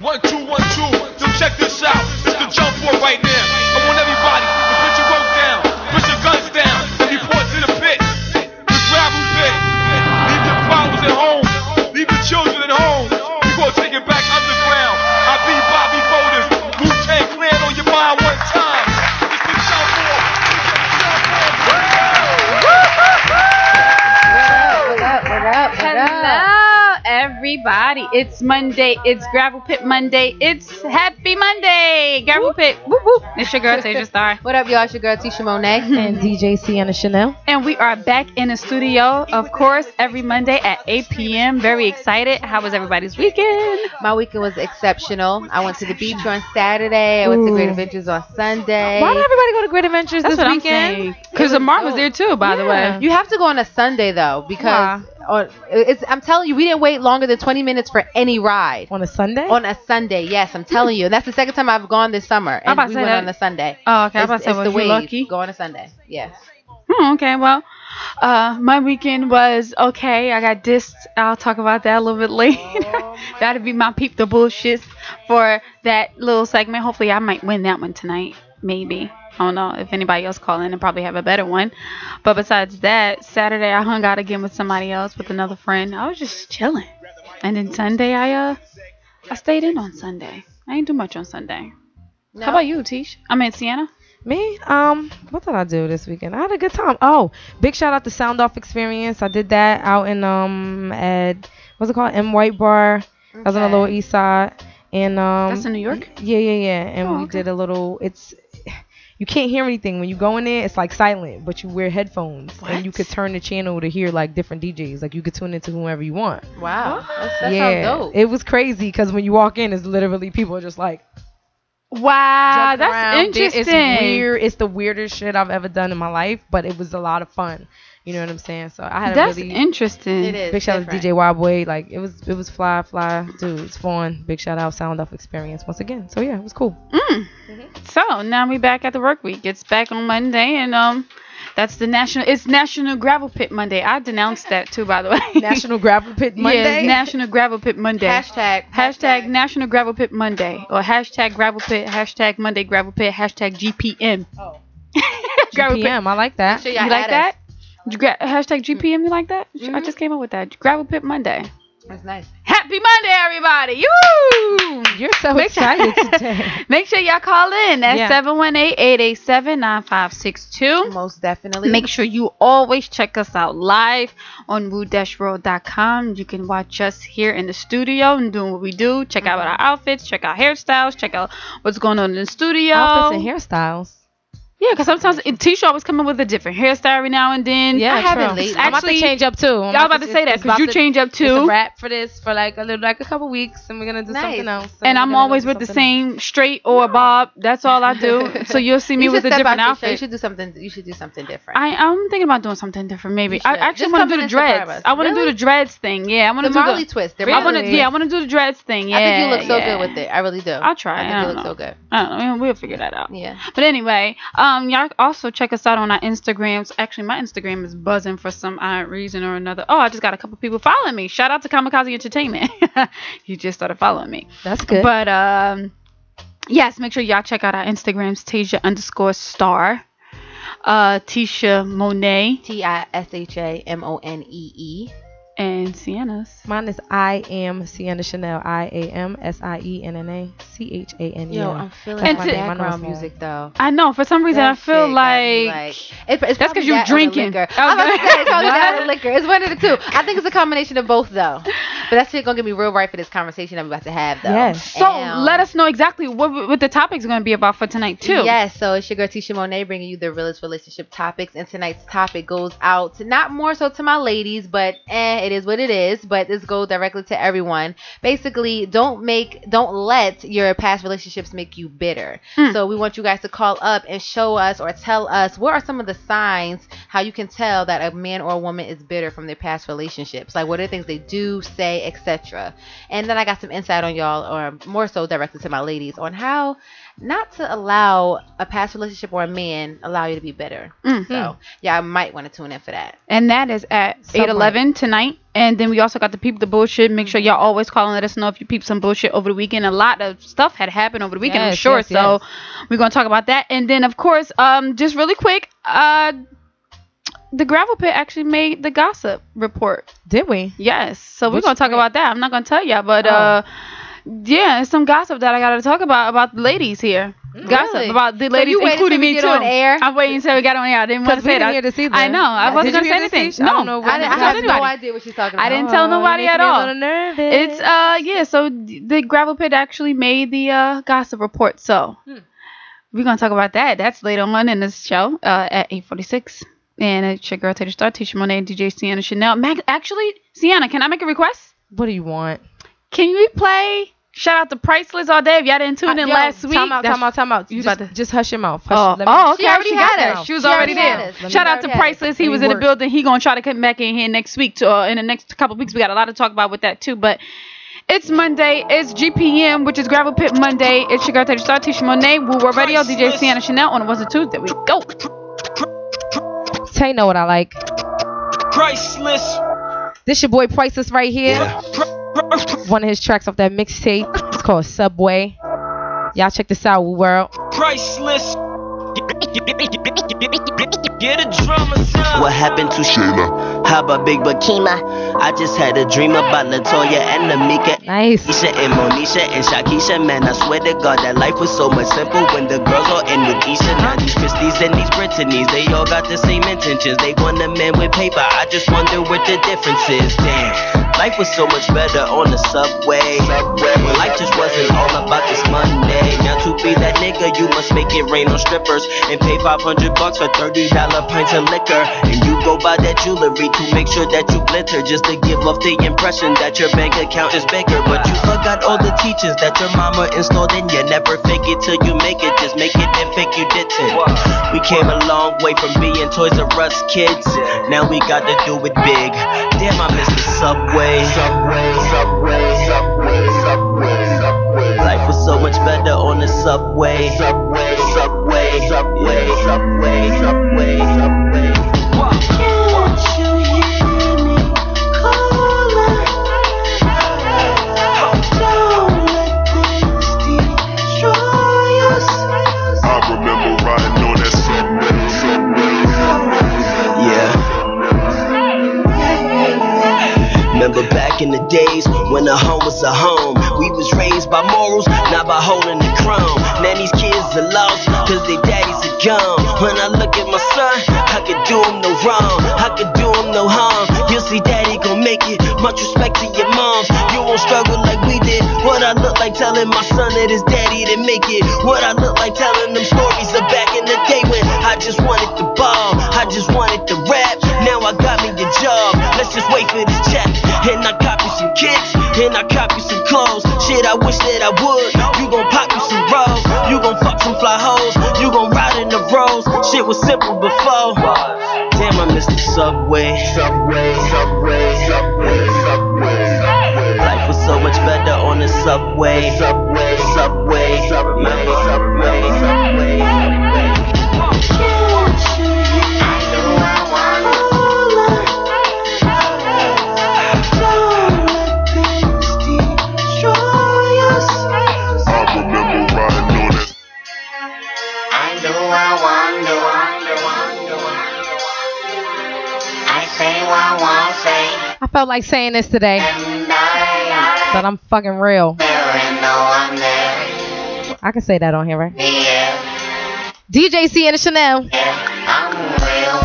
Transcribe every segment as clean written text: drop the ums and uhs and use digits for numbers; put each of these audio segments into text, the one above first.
1, 2, 1, 2. So check this out. It's the jump for right now. I want everybody to put your work down, put your guns down, and report to the pit, the gravel pit. Leave your flowers at home, leave your children at home. We gonna take it back underground. I be Bobby Bowden, Wu-Tang Clan on your mind one time. It's the jump for. Hello. Everybody, it's Monday. It's Gravel Pit Monday. It's Happy Monday, Gravel whoop. Pit. Whoop, whoop. It's your girl Tasia Star. What up, y'all? It's your girl Tisha Monée and DJ Sienna Chanel. And we are back in the studio, of course, every Monday at 8 p.m. Very excited. How was everybody's weekend? My weekend was exceptional. I went to the beach on Saturday. I went to Great Adventures on Sunday. Why did everybody go to Great Adventures this weekend? Because Amar was there too, by the way. You have to go on a Sunday though, because. I'm telling you, we didn't wait longer than 20 minutes for any ride. On a Sunday? On a Sunday, yes, I'm telling you. That's the second time I've gone this summer, and we went on a Sunday. Oh, okay. Lucky. Go on a Sunday, yes. Okay, well, my weekend was okay. I got dissed. I'll talk about that a little bit later. That'll be my peep the bullshit for that little segment. Hopefully, I might win that one tonight, maybe. I don't know if anybody else call in and probably have a better one. But besides that, Saturday I hung out again with somebody else, with another friend. I was just chilling. And then Sunday I stayed in on Sunday. I ain't do much on Sunday. No. How about you, Tish? I mean, Sienna? Me? What did I do this weekend? I had a good time. Oh, big shout out to Sound Off Experience. I did that out in at what's it called? M White Bar. Okay. I was on the Lower East Side. And that's in New York? Yeah. And we did a little you can't hear anything when you go in there. It's like silent, but you wear headphones and you could turn the channel to hear like different DJs. Like you could tune into whomever you want. Wow, that sounds dope. It was crazy because when you walk in, it's literally people are just like, wow, that's around. Interesting. It's weird. It's the weirdest shit I've ever done in my life, but it was a lot of fun. You know what I'm saying? So I had interesting. It is big shout out to DJ Wobway. Like it was fly, dude. It's fun. Big shout out Sound Off Experience once again. So yeah, it was cool. So now we back at the work week. It's back on Monday, and that's the National Gravel Pit Monday. I denounced that too, by the way. National Gravel Pit Monday. Yeah, National Gravel Pit Monday. Hashtag National Gravel Pit Monday or hashtag Gravel Pit, hashtag Monday Gravel Pit, hashtag GPM. Oh, GPM. I like that. Sure you like that? Hashtag GPM, you like that? Mm-hmm. I just came up with that. Gravel Pit Monday. That's nice. Happy Monday, everybody. Woo! You're so excited today. Make sure y'all call in at 718-887-9562. Most definitely. Make sure you always check us out live on woo-world.com. You can watch us here in the studio and doing what we do. Check out our outfits. Check out hairstyles. Check out what's going on in the studio. Outfits and hairstyles. Yeah, because sometimes Tisha always come up with a different hairstyle every now and then. Yeah, I haven't lately. I'm about to change up too. I'm about to say that because you change up too. It's a wrap for this for like a couple weeks, and we're gonna do something else. And I'm always with the same straight or bob. That's all I do. So you'll see me with a different outfit. You should do something different. I'm thinking about doing something different. Maybe I actually want to do the dreads. I want to do the dreads thing. Yeah, I want to do the Marley twist. I want to do the dreads thing. Yeah, I think you look so good with it. I really do. I'll try. I think you look so good. We'll figure that out. Yeah. But anyway. Y'all also check us out on our Instagrams. Actually, my Instagram is buzzing for some odd reason or another. Oh, I just got a couple people following me. Shout out to Kamikaze Entertainment. You just started following me. That's good. But yes, make sure y'all check out our Instagrams. Tasia_Star. Tisha Monée. TISHA MONEE. And Sienna's. Mine is I am Sienna Chanel. IAMSIENNACHANEL. Yo, I'm feeling like my background music though. I know. For some reason, I feel like it's that's because you're drinking. I'm about to say it's probably that or liquor. It's one of the two. I think it's a combination of both though. But that's shit gonna get me real right for this conversation I'm about to have though. Yes. So let us know exactly what the topic's gonna be about for tonight too. Yes. So it's your girl Tisha Monée bringing you the realest relationship topics, and tonight's topic goes out to not more so to my ladies, but it is what it is, but this goes directly to everyone. Basically, don't let your past relationships make you bitter. So we want you guys to call up and show us or tell us what are some of the signs how you can tell that a man or a woman is bitter from their past relationships. Like what are the things they do, say, etc. And then I got some insight on y'all, or more so directly to my ladies, on how not to allow a past relationship or a man allow you to be better. Mm-hmm. So, yeah, I might want to tune in for that. And that is at 8:11 tonight. And then we also got the Peep the Bullshit. Make sure y'all always call and let us know if you peep some bullshit over the weekend. A lot of stuff had happened over the weekend, yes, I'm sure. Yes, so yes. We're going to talk about that. And then, of course, just really quick, The Gravel Pit actually made the gossip report. Did we? Yes. So we're going to talk about that. I'm not going to tell y'all, but... yeah, it's some gossip that I gotta talk about the ladies here. Really? Gossip about the ladies, so including me too. On air? I'm waiting until we got on air. I didn't want to say that. I know. I wasn't gonna say anything. No, I have no idea what she's talking about. I didn't tell nobody at all. It's yeah. So the Gravel Pit actually made the gossip report. So we're gonna talk about that. That's later on in this show at 8:46. And it's your girl Tasia Star, Tisha Monée, DJ Sienna Chanel. Actually, Sienna, can I make a request? What do you want? Can we play shout out to Priceless all day if y'all didn't tune in last week? Time out. You just hush your mouth. Okay. She got us. She was already there. Shout out to Priceless. He was in the building. He gonna try to come back in here next week to, in the next couple weeks. We got a lot to talk about with that too. But it's Monday. It's GPM, which is Gravel Pit Monday. It's your girl Tasia Star, Tisha Monée, Wu World Radio, DJ Sienna Chanel on a Wasn't Tuesday. We go. Tay know what I like. Priceless. This your boy Priceless right here. One of his tracks off that mixtape. It's called Subway. Y'all check this out, world. Priceless. Get a drama sound. What happened to Shayla? How about Big Bakima? I just had a dream about Latoya and Namika. Nice. Isha and Monisha and Shakisha. Man, I swear to God that life was so much simple when the girls all in with Isha. Now these Christies and these Brittany's, they all got the same intentions. They want a man with paper. I just wonder what the difference is. Damn. Life was so much better on the subway. Well, life just wasn't all about this Monday. Now to be that nigga, you must make it rain on strippers and pay $500 for $30 pints of liquor. And you go buy that jewelry to make sure that you glitter, just to give off the impression that your bank account is bigger. But you forgot all the teachers that your mama installed in you. Never fake it till you make it, just make it and fake you didn't. We came a long way from being Toys R Us kids. Now we got to do it big. Damn, I miss the subway. Subway. Life was so much better on the subway. Subway. Remember back in the days when a home was a home. We was raised by morals, not by holding the crown. Now these kids are lost, cause their daddies are gone. When I look at my son, I could do him no wrong. I could do him no harm. You'll see daddy gon' make it. Much respect to your moms. You won't struggle like we did. What I look like telling my son that his daddy didn't make it. What I look like telling them stories of back in the day when I just wanted to ball. I just wanted to rap. Now I got me a job. Let's just wait for this check. And I cop you some kicks, and I cop you some clothes. Shit, I wish that I would. You gon' pop you some rolls, you gon' fuck some fly hoes, you gon' ride in the roads. Shit was simple before. Damn, I miss the subway. Subway. Life was so much better on the subway. Subway. Remember. I felt like saying this today, but I'm fucking real. I can say that on here, right? Yeah. DJ Sienna Chanel. Yeah, I'm real.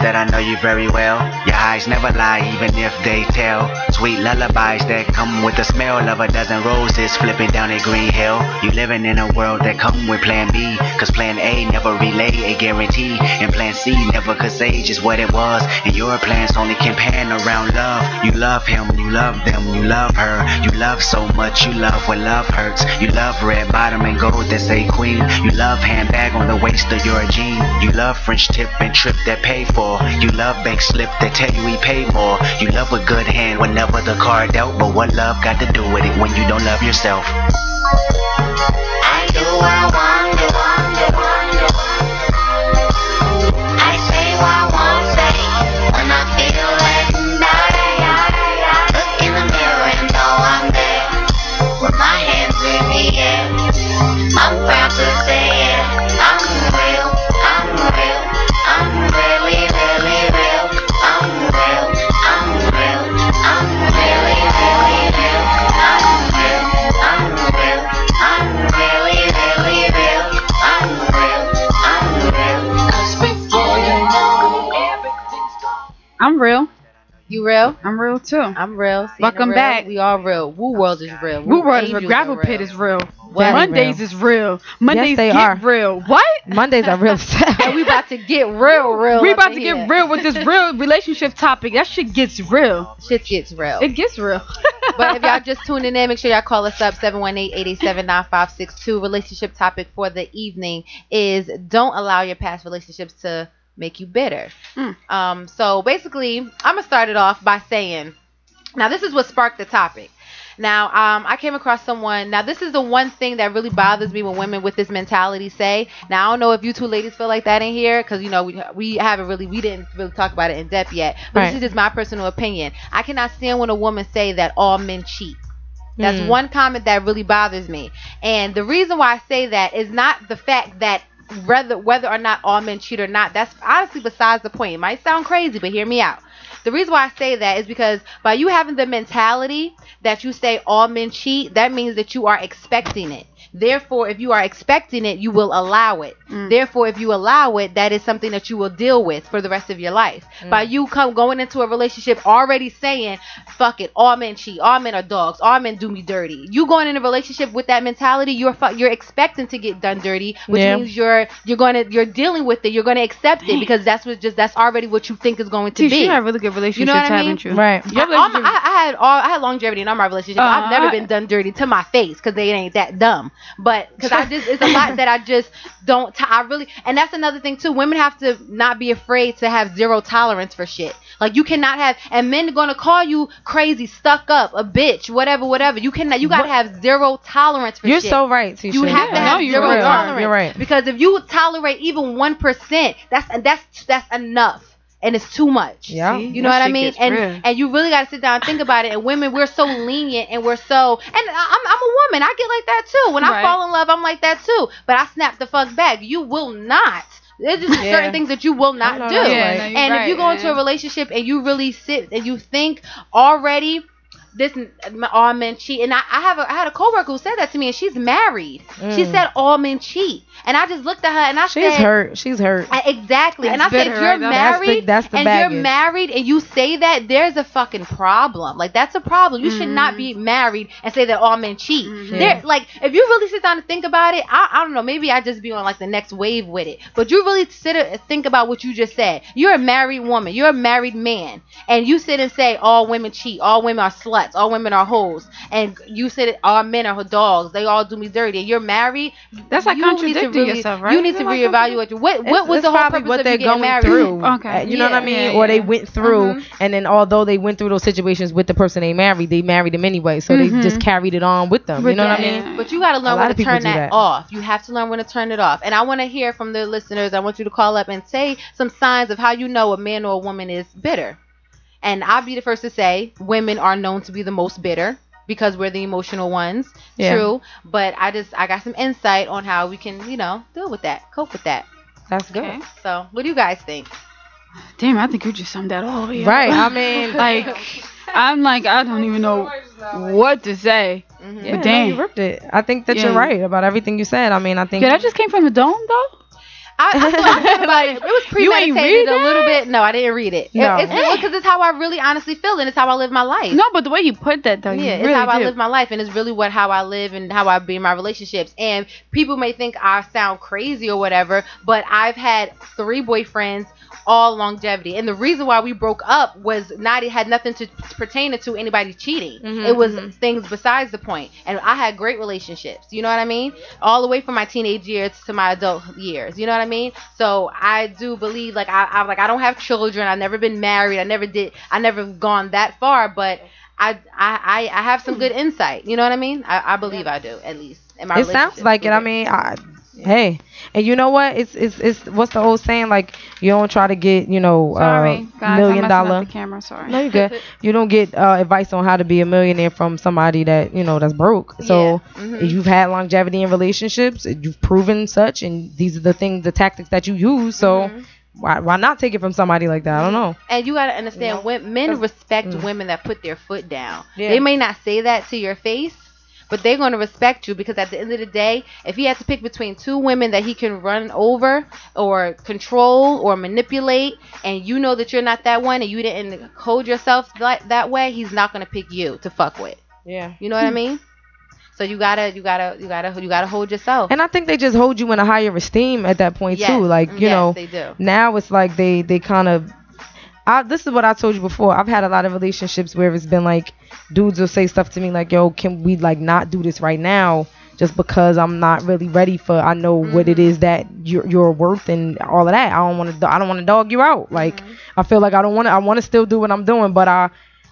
That that I know you very well. Your eyes never lie, even if they tell. Sweet lullabies that come with the smell of a dozen roses flipping down a green hill. You living in a world that come with plan B, cause plan A never relay a guarantee, and plan C never could say just what it was. And your plans only can pan around love. You love him, you love them, you love her. You love so much, you love what love hurts. You love red bottom and gold that say queen. You love handbag on the waist of your jean. You love French tip and trip that pay for. You love bank slip that tell you we pay more. You love a good hand whenever the card dealt, but what love got to do with it when you don't love yourself? I do, I wonder, wonder, wonder. I say what I won't say when I feel it, and I look in the mirror and know I'm there, with my hands in the air. I'm proud to say it. I'm real, I'm real, I'm really, really real. I'm real, I'm real, I'm really, really real. I'm real, I'm real, I'm really, really real. I'm real, I'm real. I speak for you, everything's gone. I'm real. You real? I'm real too. I'm real. Sienna Welcome real. Back. We all real. Woo World is real. Woo World is real. Gravel Pit is real. What? Mondays real. Is real. Mondays yes, they get are. Real. What? Mondays are real. And we about to get real, real. We about to get real with this real relationship topic. That shit gets real. Shit gets real. It gets real. But if y'all just tuning in, make sure y'all call us up 718-887-9562. Relationship topic for the evening is don't allow your past relationships to make you bitter. So basically, I'm gonna start it off by saying, now this is what sparked the topic. Now, I came across someone. Now, this is the one thing that really bothers me when women with this mentality say. Now, I don't know if you two ladies feel like that in here, because, you know, we didn't really talk about it in depth yet. But right. This is just my personal opinion. I cannot stand when a woman say that all men cheat. That's one comment that really bothers me. And the reason why I say that is not the fact that whether or not all men cheat or not, that's honestly besides the point. It might sound crazy, but hear me out. The reason why I say that is because by you having the mentality that you say all men cheat, that means that you are expecting it. Therefore, if you are expecting it, you will allow it. Therefore, if you allow it, that is something that you will deal with for the rest of your life. By you going into a relationship already saying, fuck it, all men cheat, all men are dogs, all men do me dirty. You going in a relationship with that mentality, you're expecting to get done dirty, which means you're dealing with it, you're going to accept it, because that's already what you think is going to be. You have really good relationships, you know what I mean? Haven't you? Right. I had longevity in all my relationships. I've never been done dirty to my face, because they ain't that dumb. But because it's a lot that I just don't. And that's another thing too. Women have to not be afraid to have zero tolerance for shit. Like, you cannot have, and men are gonna call you crazy, stuck up, a bitch, whatever. You cannot. You gotta have zero tolerance for shit. You're so right, Tisha. You have to have zero tolerance. You're right. Because if you tolerate even 1%, that's enough. And it's too much. Yeah. You know what I mean? And you really got to sit down and think about it. And women, we're so lenient, and we're so... And I'm a woman. I get like that too. When I fall in love, I'm like that too. But I snap the fuck back. You will not. There's just certain things that you will not do. And if you go into a relationship and you really sit and you think already... This all men cheat, and I had a coworker who said that to me, and she's married. She said all men cheat, and I just looked at her and I said, "She's hurt." Exactly, that's and I bitter, said, "You're married, that's the and baggage. You're married, and you say that, there's a fucking problem. Like, that's a problem. You should not be married and say that all men cheat. Like, if you really sit down and think about it, I don't know. Maybe I just be on like the next wave with it. But you really think about what you just said. You're a married woman. You're a married man, and you sit and say all women cheat. All women are sluts. All women are hoes, and you said all men are dogs. They all do me dirty. And you're married. That's like contradicting yourself, right? You need to reevaluate. What was the whole purpose what of they're going married? Through? Okay, you know what I mean? Or they went through, and then although they went through those situations with the person they married them anyway. So they just carried it on with them. You know what I mean? But you got to learn when to turn that off. You have to learn when to turn it off. And I want to hear from the listeners. I want you to call up and say some signs of how you know a man or a woman is bitter. And I'll be the first to say women are known to be the most bitter because we're the emotional ones. Yeah. True. But I got some insight on how we can, you know, deal with that, cope with that. That's good. Okay. So what do you guys think? Damn, I think you just summed that all up. Right. I mean, like, I'm like, I don't even know what to say. Mm-hmm. Yeah, but damn. No, you ripped it. I think that you're right about everything you said. I mean, I think. Yeah, that just came from the dome, though. I feel like it was premeditated a little bit. No, I didn't read it. No. It's because it's how I really honestly feel and it's how I live my life. No, but the way you put that though, yeah, it's how I live my life and it's really how I live and how I be in my relationships. And people may think I sound crazy or whatever, but I've had 3 boyfriends, all longevity. And the reason why we broke up was not, it had nothing to pertain to anybody cheating. Mm-hmm, it was things besides the point. And I had great relationships. You know what I mean? All the way from my teenage years to my adult years. You know what I mean? So I do believe, like, I don't have children. I've never been married. I never gone that far. But I have some good insight. You know what I mean? I believe I do, at least. In my relationship. It sounds like it. I mean, hey. And you know what? It's what's the old saying? Like, you don't try to get, sorry, guys, $1 million. The camera, sorry. No, you're good. You don't get advice on how to be a millionaire from somebody that, that's broke. So you've had longevity in relationships. You've proven such. And these are the tactics that you use. So why not take it from somebody like that? I don't know. And you got to understand, men respect women that put their foot down. Yeah. They may not say that to your face. But they're going to respect you because at the end of the day, if he has to pick between 2 women that he can run over or control or manipulate, and you know that you're not that one and you didn't hold yourself that way, he's not going to pick you to fuck with. Yeah. You know what I mean? So you gotta hold yourself. And I think they just hold you in a higher esteem at that point too. Like, they do. Now it's like they kind of. This is what I told you before. I've had a lot of relationships where it's been like dudes will say stuff to me like, yo, can we like not do this right now just because I'm not really ready for, I know what it is that you're worth and all of that. I don't want to dog you out. Like, I feel like I want to still do what I'm doing, but I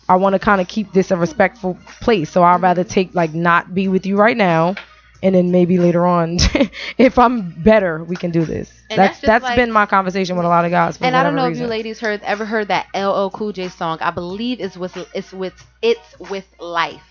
want to kind of keep this a respectful place. So I'd rather take like not be with you right now. And then maybe later on, if I'm better, we can do this. And that's like, been my conversation with a lot of guys. And I don't know if you ladies ever heard that LL Cool J song. I believe it's with Life.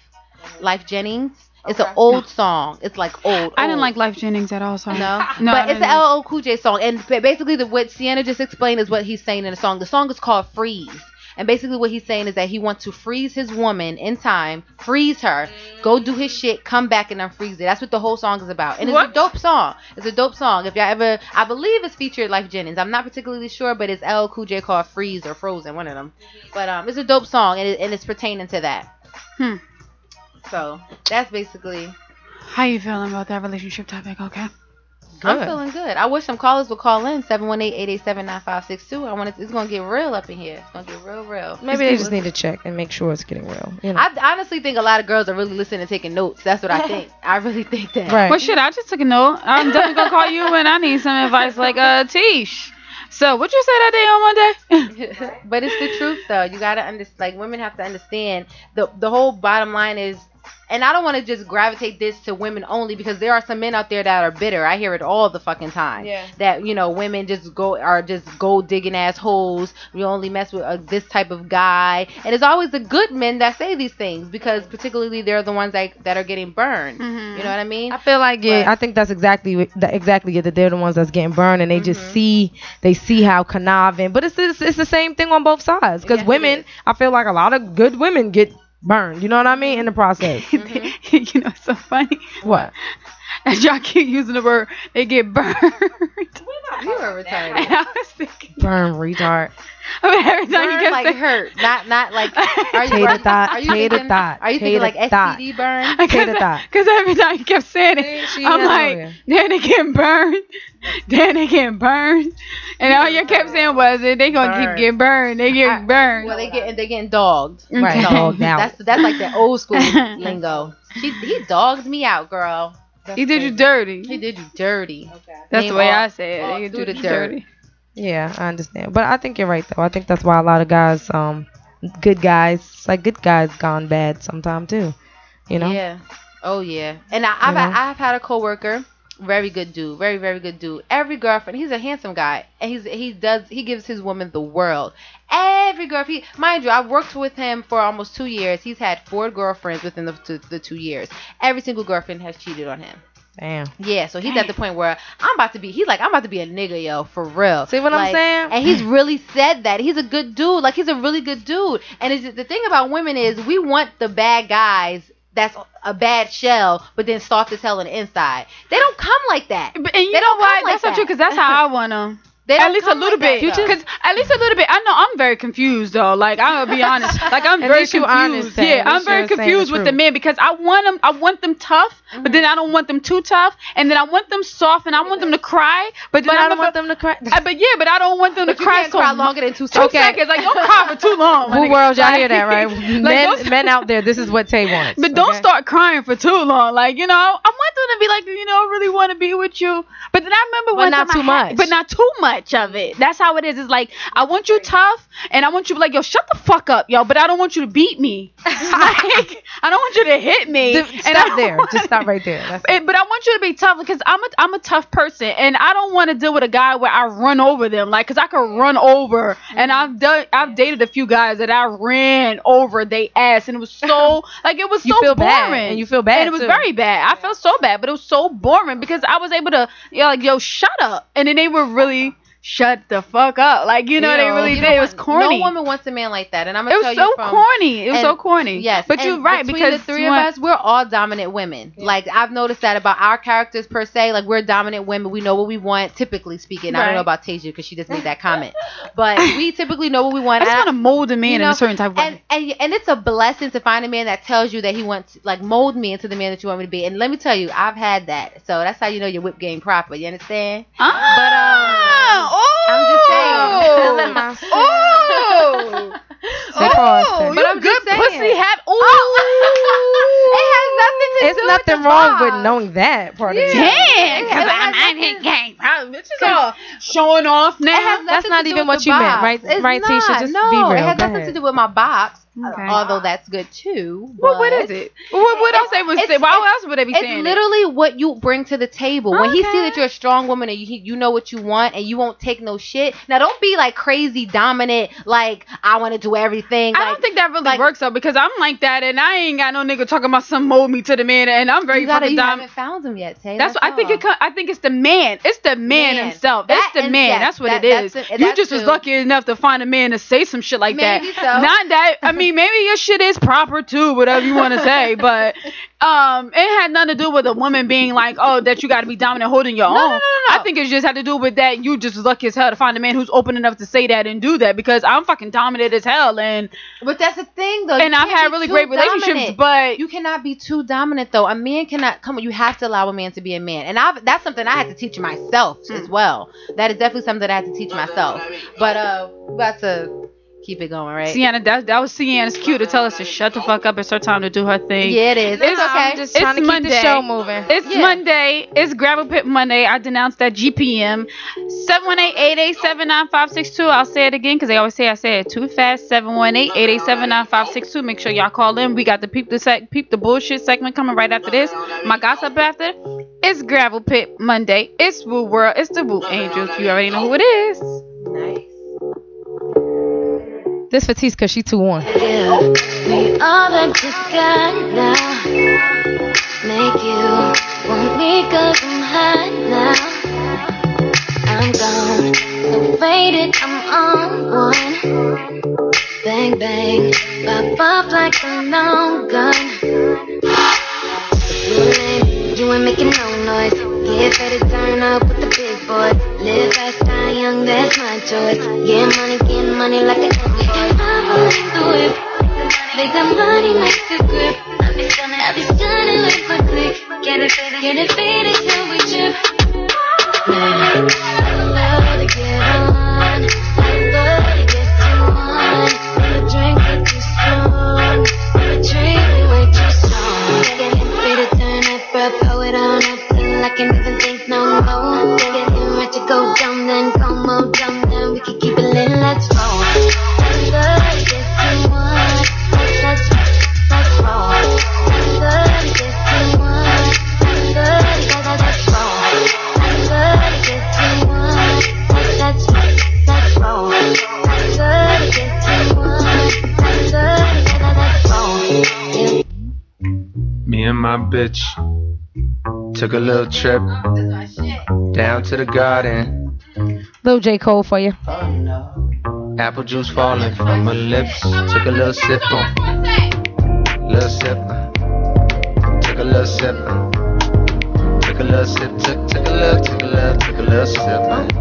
Life Jennings. Okay. It's an old song. It's like old. I didn't like Life Jennings at all. So no. But it's an LL Cool J song, and basically what Sienna just explained is what he's saying in the song. The song is called Freeze. And basically what he's saying is that he wants to freeze his woman in time, freeze her, go do his shit, come back and unfreeze it. That's what the whole song is about. And it's a dope song. It's a dope song. If y'all ever, I believe it's featured Life Jennings. I'm not particularly sure, but it's LL Cool J called Freeze or Frozen, one of them. But it's a dope song and it's pertaining to that. So that's basically. How you feeling about that relationship topic? Okay. Good. I'm feeling good. I wish some callers would call in 718-887-9562. It's gonna get real up in here. It's gonna get real. Maybe they just need to check and make sure it's getting real. I honestly think a lot of girls are really listening and taking notes. That's what I think. I really think that. Right. Well, shit, I just took a note. I'm definitely gonna call you when I need some advice, like Tish. So what you say that day on Monday? But it's the truth though. You gotta understand. Like, women have to understand the whole bottom line is. And I don't want to just gravitate this to women only because there are some men out there that are bitter. I hear it all the fucking time. Yeah. That, women just are just gold digging assholes. We only mess with this type of guy. And it's always the good men that say these things because particularly they're the ones that are getting burned. Mm-hmm. You know what I mean? I feel like, I think that's exactly it. That they're the ones that's getting burned and they just see how conniving. But it's the same thing on both sides because women, I feel like a lot of good women get burned, you know what I mean, in the process. You know, it's so funny. What? As y'all keep using the word, they get burned. You are retarded. And I was thinking, burn, retard. I mean, every time burn, you get like hurt, not like. Are you thinking like STD burn? Because every time you kept saying it, I'm like, then they get burned. Then they get burned, and all you kept saying was that they gonna keep getting burned. They get burned. Well, they're getting dogged. Right, dogged out. That's like the old school lingo. He dogged me out, girl. He did you dirty. He did you dirty. Okay. That's the way I say it. He did you dirty. Yeah, I understand. But I think you're right though. I think that's why a lot of guys, good guys gone bad sometime too. You know? Yeah. Oh yeah. And I've had a coworker. Very good dude, very very good dude. Every girlfriend, he's a handsome guy, and he gives his woman the world. Every girlfriend, mind you, I worked with him for almost 2 years. He's had 4 girlfriends within the 2 years. Every single girlfriend has cheated on him. Damn. Yeah, so he's at the point where I'm about to be a nigga, yo, for real. See what I'm saying? And he's really said that. He's a good dude. Like, he's a really good dude. And the thing about women is we want the bad guys that's a bad shell, but then soft as hell on the inside. They don't come like that. And you know why? That's so true, because that's how I want them. At least a little bit. Because at least a little bit. I know I'm very confused, though. Like, I'll be honest. Like, I'm very confused. Yeah, I'm very confused with the men, because I want them tough, but then I don't want them too tough. And then I want them soft, and I want them to cry. But I don't want them to cry. But I don't want them to cry. You can't cry longer than 2 seconds. 2 seconds. Like, don't cry for too long. Who World, y'all hear that, right? Men out there, this is what Tay wants. But don't start crying for too long. Like, I want them to be like, I really want to be with you. But then I remember one time. But not too much. But not too much. Of it. That's how it is. It's like, I want you tough, and I want you like, yo, shut the fuck up, yo, but I don't want you to beat me. Like, I don't want you to hit me. Just stop right there. But I want you to be tough, because I'm a tough person, and I don't want to deal with a guy where I run over them, like, because I could run over, and I've dated a few guys that I ran over they ass, and it was so like, it was so boring. Bad, and you feel bad, and it was very bad. I felt so bad, but it was so boring, because I was able to, like, yo, shut up, and then they were really shut the fuck up. Like, they really did. It was corny. No woman wants a man like that. And I'm going to tell you. It was so corny. Yes. But you're right, because the three of us, we're all dominant women. Yeah. Like, I've noticed that about our characters per se. Like, we're dominant women. We know what we want, typically speaking. Right. I don't know about Tasia, because she just made that comment. But we typically know what we want. I just want to mold a man in a certain type of way. And it's a blessing to find a man that tells you that he wants, like, mold me into the man that you want me to be. And let me tell you, I've had that. So that's how you know your whip game proper. You understand? I'm just saying. I'm good saying. Pussy hat. Ooh. It has nothing to do with it. There's nothing wrong with knowing that part of it. Damn. Because I'm out here gang. Bitches all showing off now. That's not even what you meant, right? It's right, Tisha? Just be real. It has nothing to do with my box. Okay. Although that's good too. Well, what is it? What else they would say? Why else would they be saying? It's literally what you bring to the table. When he see that you're a strong woman and you know what you want and you won't take no shit. Now, don't be like crazy dominant. Like, I want to do everything. I don't think that really works though, because I'm like that and I ain't got no nigga talking about some mold me to the man, and I'm very fucking dominant. You haven't found him yet, Tay. That's what I think. I think it's the man. It's the man himself. It's the man. That's what it is. You just was lucky enough to find a man to say some shit like that. Not that. I mean. Maybe your shit is proper too, whatever you want to say, but it had nothing to do with a woman being like, oh, that you got to be dominant holding your own. No. I think it just had to do with that you just lucky as hell to find a man who's open enough to say that and do that, because I'm fucking dominant as hell. But that's the thing though. And I've had really great relationships, but you cannot be too dominant though. A man cannot come. You have to allow a man to be a man, and that's something I had to teach myself as well. That is definitely something that I had to teach myself. But about to. Keep it going, right? Sienna, that was Sienna's cue to tell us to shut the fuck up. It's her time to do her thing. Yeah, it is. It's okay. I'm just trying to keep the show moving. It's Monday. It's Gravel Pit Monday. I denounced that GPM. 718-887-9562. I'll say it again because they always say I say it too fast. 718-887-9562. Make sure y'all call in. We got the Peep the Bullshit segment coming right after this. My gossip after. It's Gravel Pit Monday. It's Wu World. It's the Wu Angels. You already know who it is. Nice. This for Tisha, cause she too on. You are the disguiser. Make you want me cause I'm hot now. I'm gone, so faded, I'm on one. Bang, bang, pop up like a long gun. You ain't making no noise. Get ready to turn up with the big boys. Live fast, die young, that's my choice. Get money like a whip. Make that money, make the grip. I'll be stunning with my click. Get it faded till we trip. I love to get on. I love to get to one. Never drink it too strong. Never drink it way too strong. Get free to turn up, bro. Pull it on up till I can't even think no more. Get in right to go dumb, then go more dumb. Then we can keep it lit, let's roll. Me and my bitch took a little trip down to the garden. Little J. Cole for you. Oh, no. Apple juice falling from her lips. Took a little sip on. little sip. Took a little sip, took a little sip.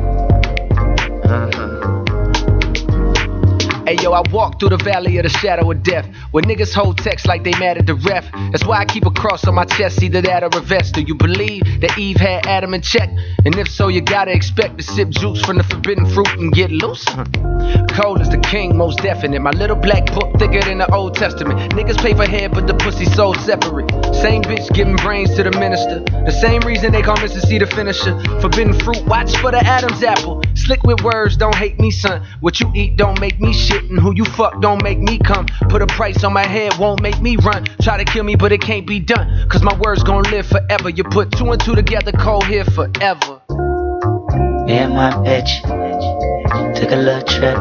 Ayo, I walk through the valley of the shadow of death, where niggas hold texts like they mad at the ref. That's why I keep a cross on my chest, either that or a vest. Do you believe that Eve had Adam in check? And if so, you gotta expect to sip juice from the forbidden fruit and get loose. Cole is the king, most definite. My little black book thicker than the Old Testament. Niggas pay for head, but the pussy soul separate. Same bitch giving brains to the minister. The same reason they call Mr. C the finisher. Forbidden fruit, watch for the Adam's apple. Slick with words, don't hate me, son. What you eat don't make me shit, and who you fuck don't make me come. Put a price on my head, won't make me run. Try to kill me, but it can't be done, cause my words gon' live forever. You put two and two together, Cole here forever. Me and my bitch took a little trip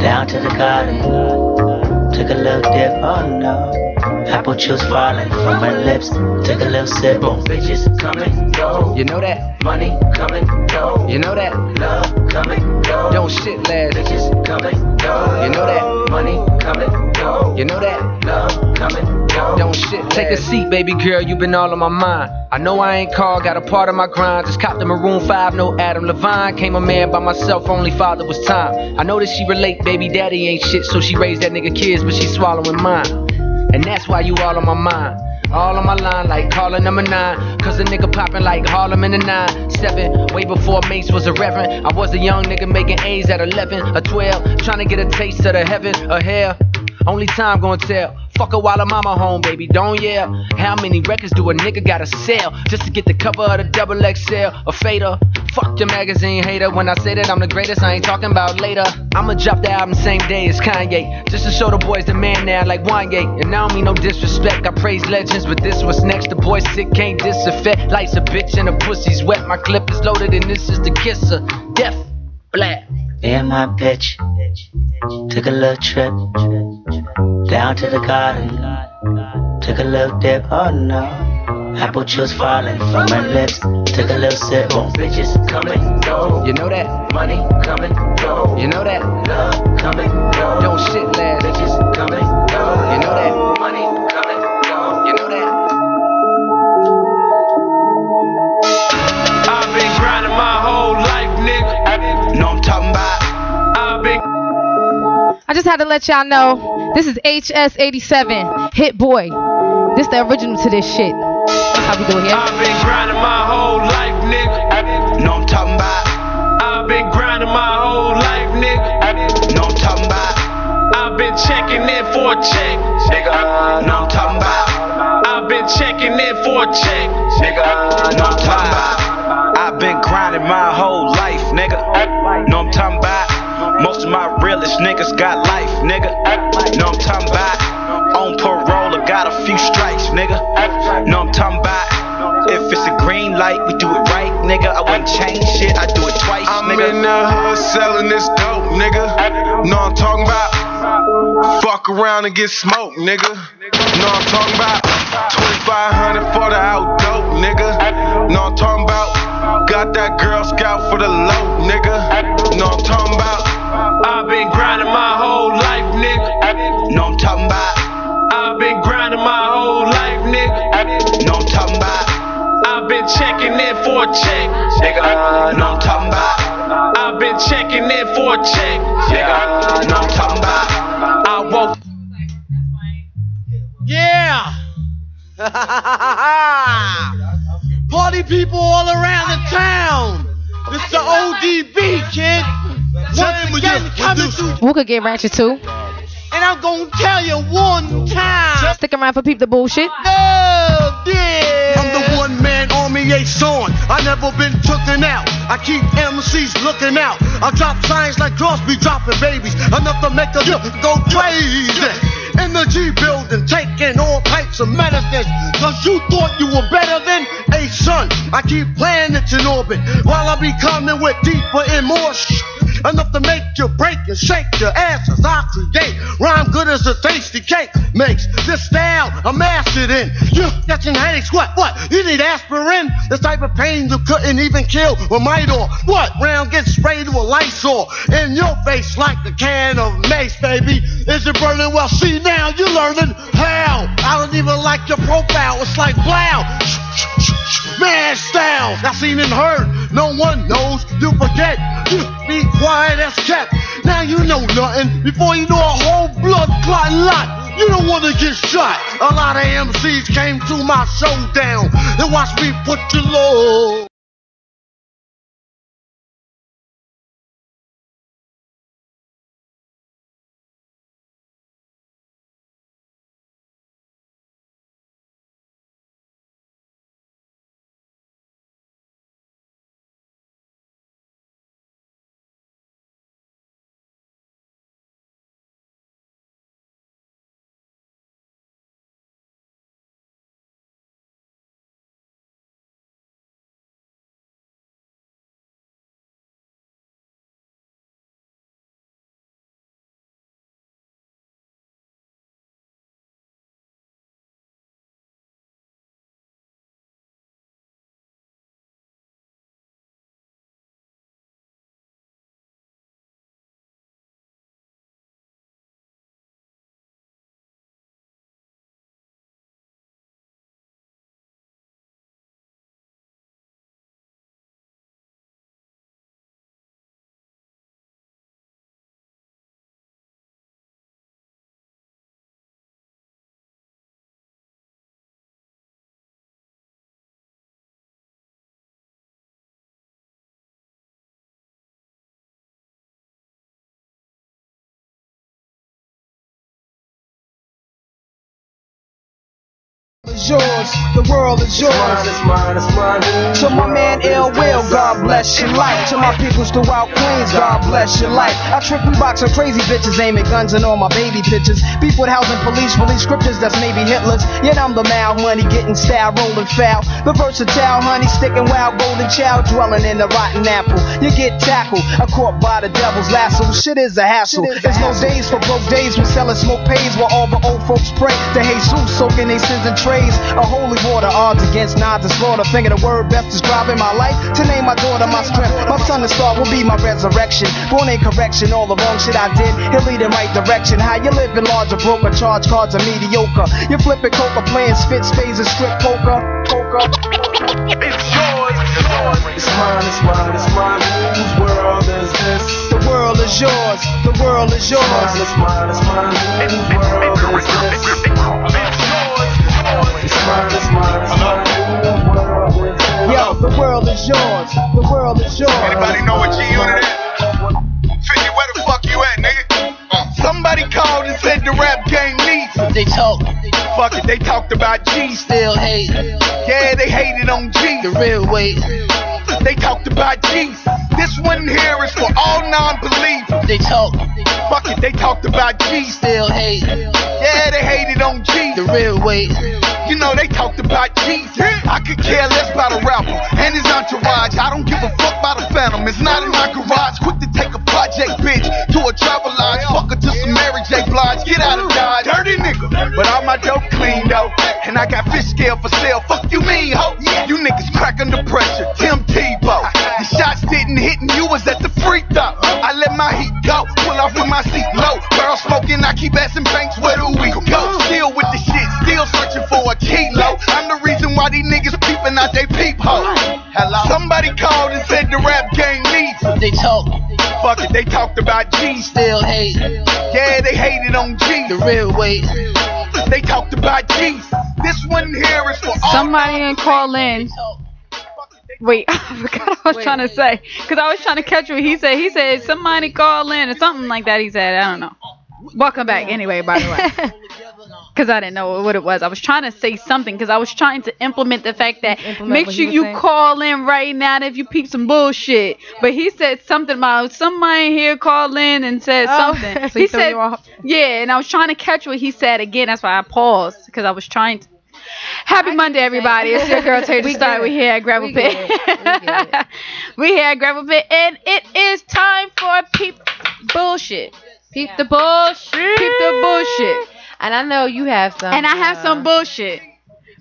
down to the garden. Took a little dip, oh no. Apple juice falling from my lips. Took a little sip, boom. Bitches come and go. You know that? Money come and go. You know that? Love come and go. Don't shit, lads. Bitches come and go. You know that? Money come and go. You know that? Love come and go. Don't shit. Take a seat, baby girl. You've been all on my mind. I know I ain't called, got a part of my grind. Just copped the Maroon 5, no Adam Levine. Came a man by myself, only father was time. I know that she relate, baby daddy ain't shit. So she raised that nigga kids, but she swallowing mine. And that's why you all on my mind. All on my line, like calling number 9. Cause a nigga popping like Harlem in the 9-7. Way before Mace was a reverend. I was a young nigga making A's at 11 or 12. Trying to get a taste of the heaven or hell. Only time gonna tell. Fuck her while her mama home, baby, don't yell. How many records do a nigga gotta sell just to get the cover of the double XL or fader? Fuck your magazine hater. When I say that I'm the greatest, I ain't talking about later. I'ma drop the album same day as Kanye, just to show the boys the man now like Kanye. And I don't mean no disrespect, I praise legends, but this what's next. The boy sick, can't disaffect. Life's a bitch and the pussy's wet. My clip is loaded and this is the kiss of death. Black. Yeah, my bitch took a little trip down to the garden. Took a little dip, oh no. Apple juice falling from my lips. Took a little sip, boom. Bitches come and go. You know that? Money come and go. You know that? Love come and go. Don't shit, lad. Bitches come and go. You know that? Money come and go. You know that? I've been grinding my whole life, nigga. No, I'm talking about. I just had to let y'all know, this is HS87, Hit Boy. This the original to this shit. How we doing here? I've been grinding my whole life, nigga. No, I'm talking about. I've been grinding my whole life, nigga. No, I'm talking about. I've been checking in for a check, nigga. No, I'm talking about. I've been checking in for a check, nigga. No, I'm talking about. I've been grinding my whole life, nigga. No, I'm talking about. Most of my realest niggas got life, nigga. Know I'm talking about. On parole, I got a few strikes, nigga. Know I'm talking about. If it's a green light, we do it right, nigga. I wouldn't change shit, I do it twice, nigga. I'm in the hood selling this dope, nigga. Know I'm talking about. Fuck around and get smoked, nigga. Know I'm talking about. 2500 for the out dope, nigga. Know I'm talking about. Got that Girl Scout for the low, nigga. Know I'm talking about. I've been grinding my whole life, nigga. No, I'm talking about. I've been grinding my whole life, nigga. No, I'm talking about. I've been checking in for a check, nigga. No, I'm talking about. I've been checking in for a check, nigga. No, I'm talking about. I woke. Yeah. Party people all around the town. This the ODB, kid. Who could get ratchet too? And I'm gonna tell you one time. Stick around for peep the bullshit. Oh, yeah. I'm the one man army ace on. I never been tooken out. I keep MCs looking out. I drop signs like Crosby dropping babies. Enough to make a go crazy. In the G building, taking all types of medicines. Cause you thought you were better than a son. I keep planets in orbit while I be coming with deeper and more shit. Enough to make you break and shake your ass as I create. Rhyme good as a tasty cake makes this style a mastered in. You catching headaches, what? You need aspirin? This type of pain you couldn't even kill with Midor. What? Round gets sprayed with Lysol in your face like a can of mace, baby. Is it burning? Well, see. Now you're learning how. I don't even like your profile. It's like wow, mad style. Not seen and heard. No one knows. You forget. You be quiet as kept. Now you know nothing. Before you know a whole blood clot lot. You don't wanna get shot. A lot of MCs came to my showdown. They watched me put you low. Yours, the world is yours. It's mine, it's mine, it's mine. To my man LL, God bless your life. To my peoples throughout Queens, God bless your life. I trick and box of crazy bitches, aiming guns and all my baby pictures. Beef with housing police, release scriptures that's maybe Hitler's. Yet I'm the mal, money getting style, rolling foul. The versatile, honey, sticking wild, golden child, dwelling in the rotten apple. You get tackled, I caught by the devil's lasso. Shit is a hassle. There's no days for broke days. We selling smoke pays while all the old folks pray to Jesus, soaking their sins and trays. A holy water, odds against nods and slaughter. Think of the word best describing my life. To name my daughter my strength. My son and star will be my resurrection. Born in correction, all the wrong shit I did, he'll lead in right direction. How you living large or broke, charge cards are mediocre. You flipping coca, playing spit spades and strip poker. It's yours, it's yours. It's mine, it's mine, it's mine. Whose world is this? The world is yours, the world is yours. It's mine, it's mine, it's mine. Whose world is this? Yo, the world is yours. The world is yours. Anybody know what G Unit is? 50, where the fuck you at, nigga? Somebody called and said the rap game needs it. They talk. Fuck it, they talked about G. Still hate. Yeah, they hated on G. The real weight. They talked about G. This one here is for all non-believers. They talk. Fuck it, they talked about G. Still hate. Yeah, they hated on G. The real weight. You know they talked about G's. I could care less about a rapper and his entourage. I don't give a fuck about a phantom. It's not in my garage. Quick to take a project bitch to a travel lodge. Fuck her to some Mary J. Blige. Get out of Dodge. Dirty nigga. But all my dope clean though. And I got fish scale for sale. Fuck you mean ho. You niggas crack under pressure. Tim Tebow. The shots didn't hit and you was at the free throw. I let my heat go. Pull off with my seat low. Barrel smoking. I keep asking banks where do we go. Still with the shit. Still searching for a kilo. I'm the reason why these niggas peeping out they peephole. Hello. Somebody called and said the rap game needs it. They talk. Fuck it, they talked about G. Still hate. Yeah, they hated on G. The real weight. They talked about G. This one here is for all. Somebody didn't call in. Wait, I forgot what I was trying to say. Because I was trying to catch what he said. He said somebody call in or something like that. He said, I don't know. Welcome back anyway, by the way. Because I didn't know what it was. I was trying to say something because I was trying to implement the fact that make sure you call in right now if you peep some bullshit. But he said something about somebody here called in and said something. So he said, yeah, and I was trying to catch what he said again. That's why I paused because I was trying to. Happy Monday, everybody. It's your girl, Tasia Star. We're here at Gravel Pit. We're here at Gravel Pit, and it is time for Peep Bullshit. Peep the bullshit. Peep the bullshit. And I know you have some. And I have some bullshit.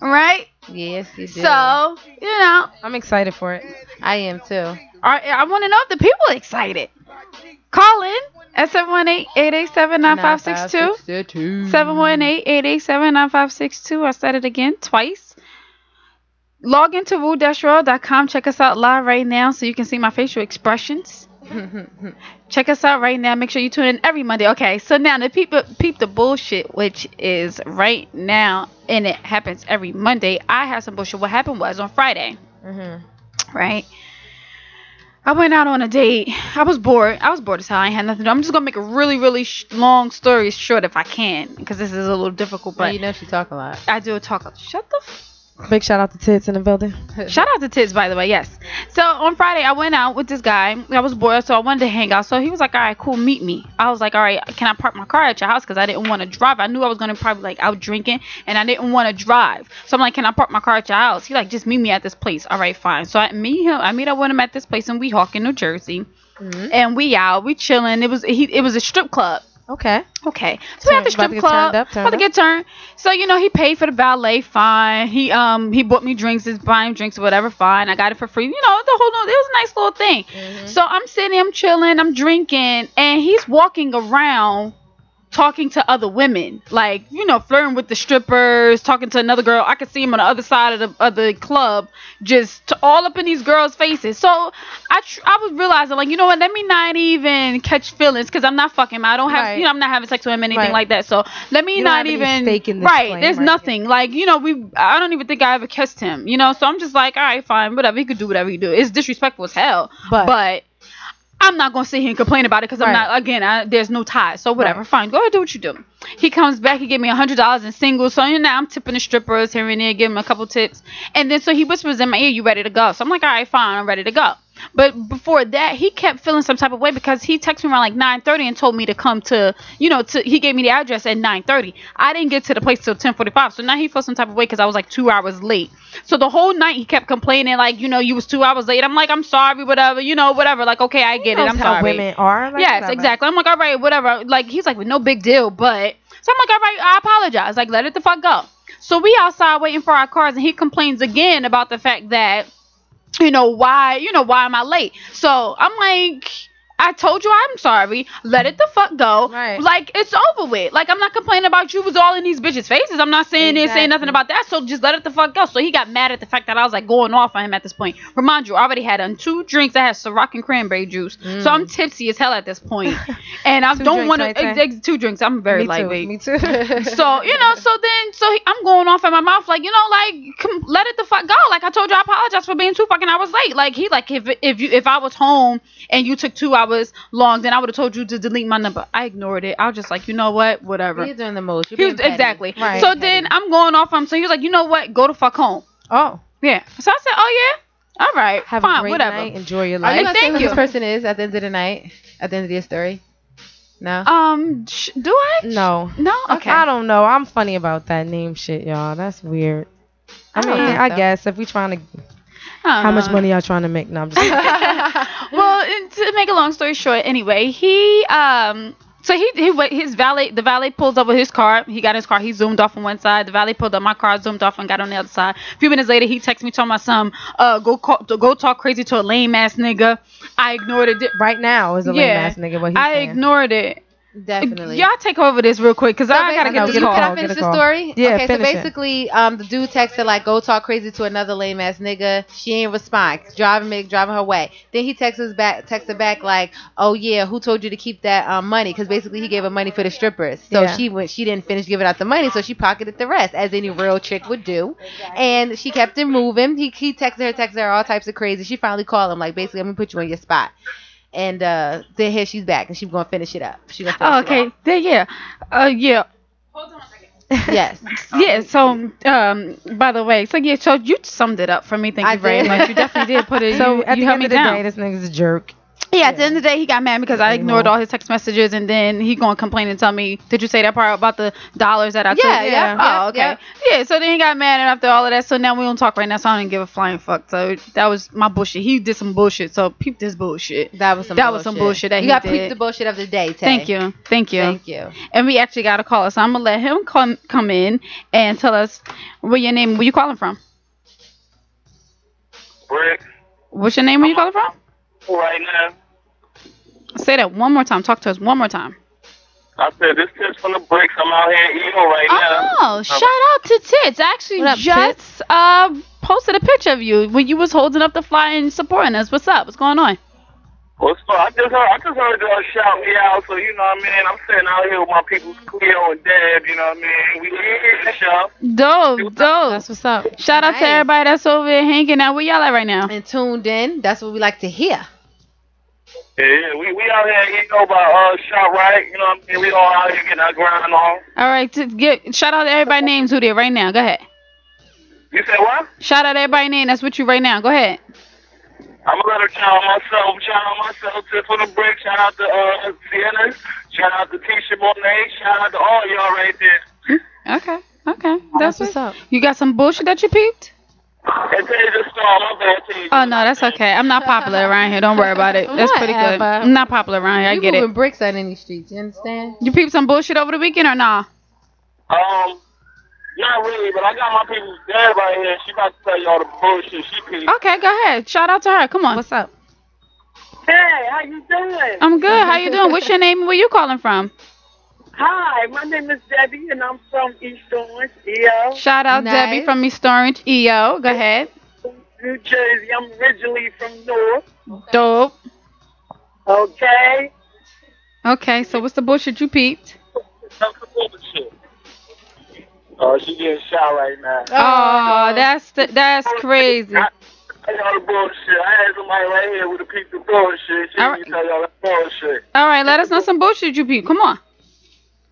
Right? Yes, you do. So, you know. I'm excited for it. I am, too. I want to know if the people are excited. Call in at 718-887-9562. 718-887-9562. I said it again twice. Log into woo-world.com. Check us out live right now so you can see my facial expressions. Check us out right now. Make sure you tune in every Monday. Okay, so now the people peep the bullshit, which is right now, and it happens every Monday. I have some bullshit. What happened was on Friday, right? I went out on a date. I was bored. I was bored as hell. I ain't had nothing to do. I'm just gonna make a really long story short if I can, because this is a little difficult. But well, you know she talk a lot. I do talk a lot. Shut the. Big shout out to Tits in the building. Shout out to Tits, by the way. Yes. So on Friday, I went out with this guy. I was bored, so I wanted to hang out. So he was like, "All right, cool, meet me." I was like, "All right, can I park my car at your house?" Because I didn't want to drive. I knew I was gonna probably like out drinking, and I didn't want to drive. So I'm like, "Can I park my car at your house?" He like, "Just meet me at this place." All right, fine. So I meet up with him at this place in Weehawken, New Jersey, and we out, we chilling. It was a strip club. Okay. So we had the strip club. About to get turned. So you know he paid for the ballet, fine. He bought me drinks, is buying drinks, whatever, fine. I got it for free. You know the whole. It was a nice little thing. So I'm sitting, I'm chilling, I'm drinking, and he's walking around, talking to other women, like you know flirting with the strippers, talking to another girl. I could see him on the other side of the club, just all up in these girls' faces. So I was realizing, like, you know what, let me not even catch feelings, because I'm not fucking him. I don't have you know, I'm not having sex with him, anything like that. So let me not even there's nothing like, you know, I don't even think I ever kissed him, you know. So I'm just like, all right, fine, whatever, he could do whatever he do. It's disrespectful as hell, but I'm not going to sit here and complain about it, because I'm not, again, there's no ties. So whatever, fine. Go ahead, do what you do. He comes back, he gave me $100 in singles. So you know, I'm tipping the strippers here and there, giving him a couple tips. And then so he whispers in my ear, "You ready to go?" So I'm like, all right, fine, I'm ready to go. But before that, he kept feeling some type of way, because he texted me around like 9:30 and told me to come to, you know, he gave me the address at 9:30. I didn't get to the place till 10:45. So now he feels some type of way because I was like 2 hours late. So the whole night he kept complaining, like, you know, you was 2 hours late. I'm like, I'm sorry, whatever, you know, whatever. Like, okay, I get it. I'm sorry. Women are. Like, yes, exactly. I'm like, all right, whatever. Like, he's like, well, no big deal. But so I'm like, all right, I apologize. Like, let it the fuck go. So we outside waiting for our cars, and he complains again about the fact that, why am I late? So I'm like, I told you I'm sorry. Let it the fuck go. Right. Like, it's over with. Like, I'm not complaining about you was all in these bitches' faces. I'm not saying saying nothing about that. So just let it the fuck go. So he got mad at the fact that I was like going off on him at this point. Remind you, I already had two drinks. I had Ciroc and cranberry juice. So I'm tipsy as hell at this point. And I don't want to. Two drinks. I'm very lightweight. Me too. So, you know, I'm going off in my mouth. Like, you know, like, let it the fuck go. Like, I told you I apologize for being 2 fucking hours late. Like, he like, if I was home and you took 2 hours long, then I would have told you to delete my number. I ignored it. I was just like, you know what, whatever. You're doing the most. Exactly. Right. So then I'm going off on him. So he was like, you know what, go the fuck home. Oh. Yeah. So I said, oh yeah, all right, have fine, a great whatever. Night. Enjoy your life. Are you gonna tell who this person is at the end of the night? At the end of your story? No. Do I? No. No. Okay. I don't know. I'm funny about that name shit, y'all. That's weird. I mean, I guess if we trying to. How much money y'all trying to make? No, I'm just well, to make a long story short, anyway, he so the valet pulls up with his car. He got his car. He zoomed off on one side. The valet pulled up my car, zoomed off and got on the other side. A few minutes later, he texted me, told my son, go talk crazy to a lame ass nigga. I ignored it. Right now is a lame ass nigga. What he's saying. Ignored it. Definitely. Y'all take over this real quick, because I gotta get this call. Can I finish the story? Yeah, okay, so basically, the dude texted like, "Go talk crazy to another lame ass nigga." She ain't respond. Driving her way. Then he texted back like, "Oh yeah, who told you to keep that money?" Because basically he gave her money for the strippers. So she didn't finish giving out the money, so she pocketed the rest, as any real chick would do. Exactly. And she kept it moving. He texted her all types of crazy. She finally called him like, basically, "I'm gonna put you on your spot." And then here she's back, and she's gonna finish it up. Hold on a second. Yes. Yeah. So by the way, so yeah, so you summed it up for me. Thank you very much. You definitely did put it. So at the end of the day, this nigga's a jerk. Yeah, at the end of the day, he got mad because I ignored all his text messages, and then he gonna complain and tell me, "Did you say that part about the dollars that I took?" Yeah. Oh, okay. Yeah, so then he got mad, and after all of that, so now we don't talk right now, so I don't give a flying fuck. So that was my bullshit. He did some bullshit, so peep this bullshit. That was some bullshit that he did. You got peeped the bullshit of the day, Tay. Thank you. And we actually got a caller, so I'm gonna let him come in and tell us where you calling from. What's your name? Where you calling from? Right now. Say that one more time. Talk to us one more time. I said, this Tits from the Bricks. I'm out here eating right now. Oh, shout out to Tits. I actually just posted a picture of you when you was holding up the flyer and supporting us. What's up? What's going on? What's up? I just heard y'all shout me out, so you know what I mean? I'm sitting out here with my people, Cleo and Deb, you know what I mean? We here in the shop. Dope. That's what's up. Shout out to everybody that's over here hanging out. Where y'all at right now? And tuned in. That's what we like to hear. Yeah, we out here eating over shop, right? You know what I mean? We all out here getting our grind on. All right, shout out to everybody names who there right now. Go ahead. You said what? Shout out to everybody name that's with you right now. Go ahead. I'm going to let her shout out myself, Tits on the Brick. Shout out to Sienna. Shout out to Tisha Monée. Shout out to all y'all right there. Okay. That's what's up. You got some bullshit that you peeped? Oh no, that's okay. I'm not popular around here. Don't worry about it. That's pretty good. I'm not popular around here. I get it. You moving bricks out in these streets. You understand? You peep some bullshit over the weekend or nah? Not really, but I got my people's dad right here. She about to tell you all the bullshit she peeped. Okay, go ahead. Shout out to her. Come on. What's up? Hey, how you doing? I'm good. How you doing? What's your name and where you calling from? Hi, my name is Debbie, and I'm from East Orange, EO. Shout out Debbie from East Orange, EO. Go ahead. New Jersey. I'm originally from North. Dope. Okay, so what's the bullshit you peeped? That's the bullshit. Oh, she getting shot right now. Oh, that's crazy. I got the bullshit. I had somebody right here with a piece of bullshit. She didn't tell y'all that bullshit. All right, let us know some bullshit you peeped. Come on.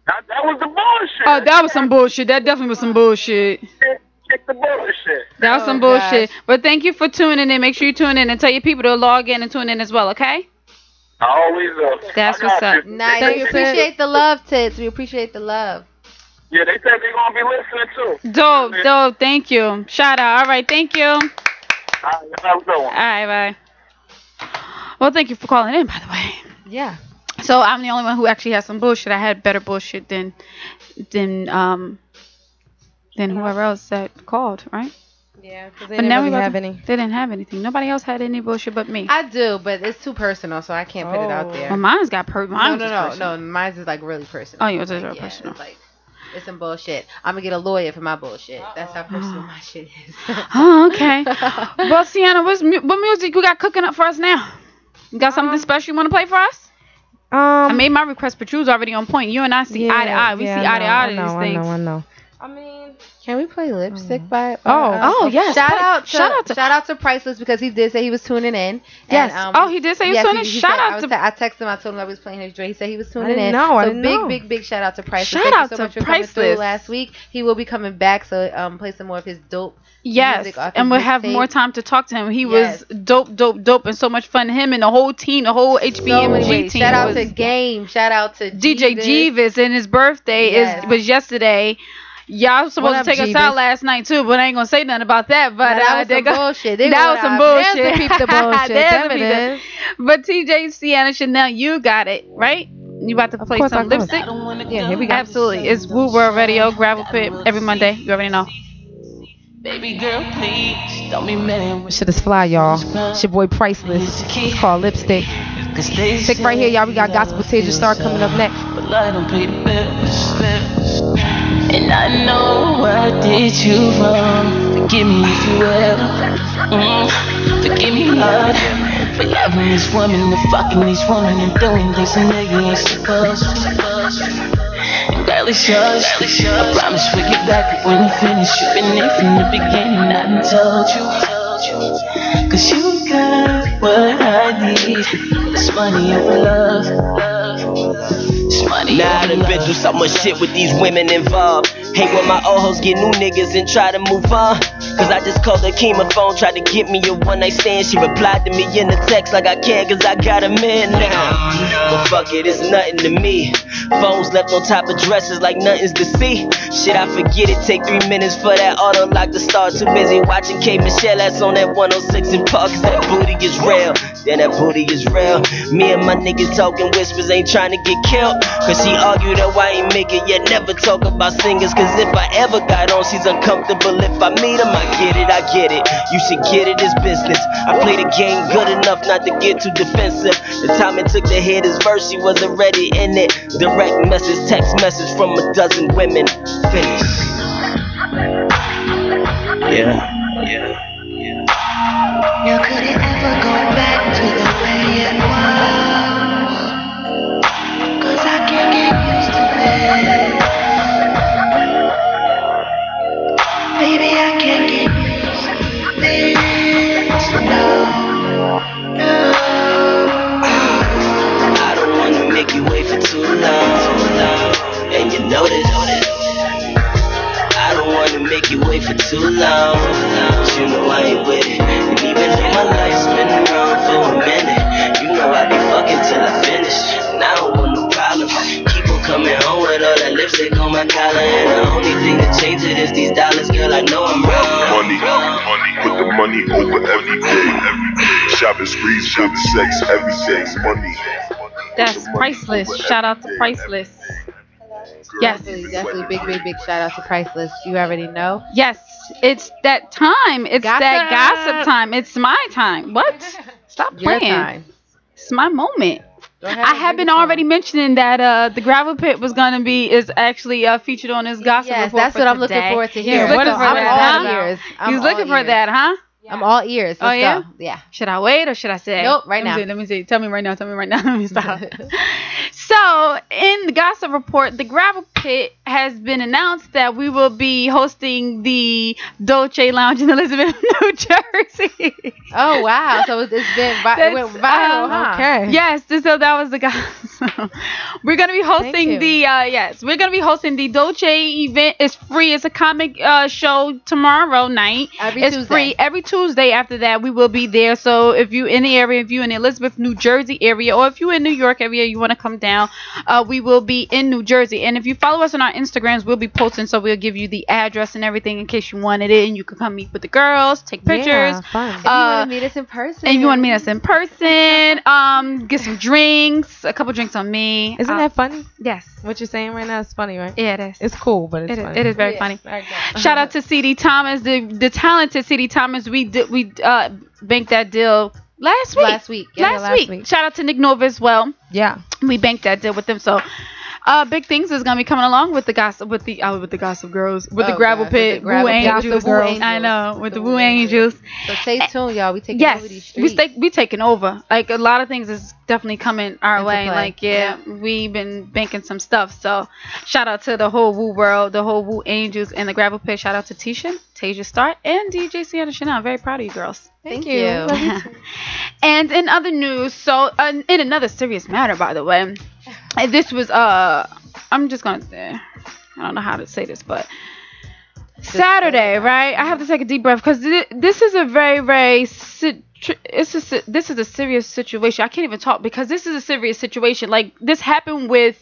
That was the bullshit. Oh, that was some bullshit. That definitely was some bullshit. Check the bullshit. That was some bullshit. Gosh. But thank you for tuning in. Make sure you tune in and tell your people to log in and tune in as well, okay? I always will. That's what's up. Nice. We appreciate the love, Tits. We appreciate the love. Yeah, they said they're going to be listening, too. Dope. Thank you. Shout out. All right, thank you. All right, have a good one. All right, bye. Well, thank you for calling in, by the way. Yeah. So I'm the only one who actually has some bullshit. I had better bullshit than whoever else that called, right? Yeah, because they didn't really have any. They didn't have anything. Nobody else had any bullshit but me. I do, but it's too personal, so I can't put it out there. Well, mine's got personal. No. Mine's is like really personal. Oh, yours is real personal. It's some bullshit. I'm going to get a lawyer for my bullshit. Uh-oh. That's how personal my shit is. Okay. Well, Sienna, what music you got cooking up for us now? You got something special you want to play for us? I made my request, but you was already on point. You and I see eye to eye. We see eye to eye to these things. I know. I mean, can we play Lipstick by? Yes. Shout out to Priceless, because he did say he was tuning in. Yes. And, he did say he was tuning in. I texted him. I told him I was playing his Dre. He said he was tuning in. Big shout out to Priceless. Thank you so much for coming through last week. He will be coming back, so play some more of his dope. Yes, and we'll have more time to talk to him. He was dope, and so much fun. Him and the whole team, the whole HBM team. Shout out to Game. Shout out to DJ Jeeves, and his birthday was yesterday. Y'all supposed to take us out last night too, but I ain't gonna say nothing about that. But that was some bullshit. There's the bullshit. But TJ, Sienna Chanel, you got it right. You about to play some Lipstick? Yeah, here we go. Absolutely, it's Wu World Radio, Gravel Pit every Monday. You already know. Baby girl, please don't be mad. Shit is fly, y'all. It's your boy Priceless. It's called Lipstick. Stick right here, y'all. We got Gospel Tasia Star coming up next. But I don't pay the bills. And I know I did you wrong. Forgive me if you will. Forgive me, Lord, for loving this woman and fucking this woman and doing things a nigga ain't supposed to. Girl, it's yours. I promise we'll get back up when we finish. You've been there from the beginning. I done told you. Cause you got what I need. It's money and love. It's money and love. Now I done been through so much shit with these women involved. Hate when my old hoes get new niggas and try to move on. Cause I just called her Kima phone, tried to get me a one night stand. She replied to me in a text like I can, cause I got a man now. But fuck it, it's nothing to me. Phones left on top of dresses like nothing's to see. Shit, I forget it, take 3 minutes for that auto lock to start. Too busy watching K. Michelle, that's on that 106 in Park. Cause that booty is real, then that booty is real. Me and my niggas talking whispers, ain't trying to get killed. Cause she argued that why ain't make it, yet never talk about singers. Cause if I ever got on, she's uncomfortable if I meet 'em. I get it. You should get it, it's business. I play the game good enough not to get too defensive. The time it took to hear this verse, she was already in it. Direct message, text message from a dozen women. Finish. Yeah. Now could it ever go back to the way it was? 'Cause I can't get used to it. Baby, I can't get used to this. No. I don't wanna make you wait for too long. And you know this. I don't wanna make you wait for too long. But you know I ain't with it. And even though my life's been around for a minute, you know I be fucking till I finish. And I don't want no problems. Keep on coming home with all that lipstick on my collar, and the only thing that changes it is these dollars, girl. I know I'm wrong. Money, put the money over everything. Shopping sprees, shopping sex, everything. Money. That's Priceless. Shout out to Priceless. Yes, definitely big shout out to Priceless. You already know. Yes, it's that time. It's gossip. That gossip time. It's my time. What? Stop playing. Your time. It's my moment. I have been already mentioning that the Gravel Pit was gonna be is actually featured on his gossip report. That's what I'm looking forward to hearing. He's looking for that, huh? Yeah. I'm all ears. Let's go. Yeah. Should I wait or should I say? Nope. Let me see. Tell me right now. Let me stop. So, in the gossip report, the Gravel Pit has been announced that we will be hosting the Dolce Lounge in Elizabeth, New Jersey. Oh wow! So it's been it went viral. Okay. Yes. So that was the gossip. We're gonna be hosting the Dolce event. It's free. It's a comic show tomorrow night. It's free every Tuesday. After that, we will be there. So if you in the area, if you in the Elizabeth, New Jersey area, or if you in New York area, you want to come down, we will be in New Jersey. And if you follow us on our Instagrams, we'll be posting, so we'll give you the address and everything in case you wanted it, and you can come meet with the girls, take pictures. Yeah, fun. If you want to meet us in person. Get some drinks, a couple drinks on me. Isn't that funny? Yes. What you're saying right now is funny, right? Yeah, it is. It's cool, but it's funny. It is very funny. Shout out to CD Thomas, the talented CD Thomas. We banked that deal last week. Yeah, last week. Shout out to Nick Nova as well. Yeah. We banked that deal with them. So big things is gonna be coming along with the gossip, with the gossip girls, with the Gravel Pit, Wu Angels. I know, with the Wu Angels. So stay tuned, y'all. We taking over these streets. We taking over. Like a lot of things is definitely coming our way. Like we've been banking some stuff. So shout out to the whole Wu World, the whole Wu Angels, and the Gravel Pit. Shout out to Tasia Star, and DJ Sienna Chanel. I'm very proud of you girls. Thank you. And in other news, so in another serious matter, by the way. This was I'm just gonna say, I don't know how to say this, but Saturday, right? I have to take a deep breath because this is a very, very this is a serious situation. I can't even talk because this is a serious situation. Like this happened with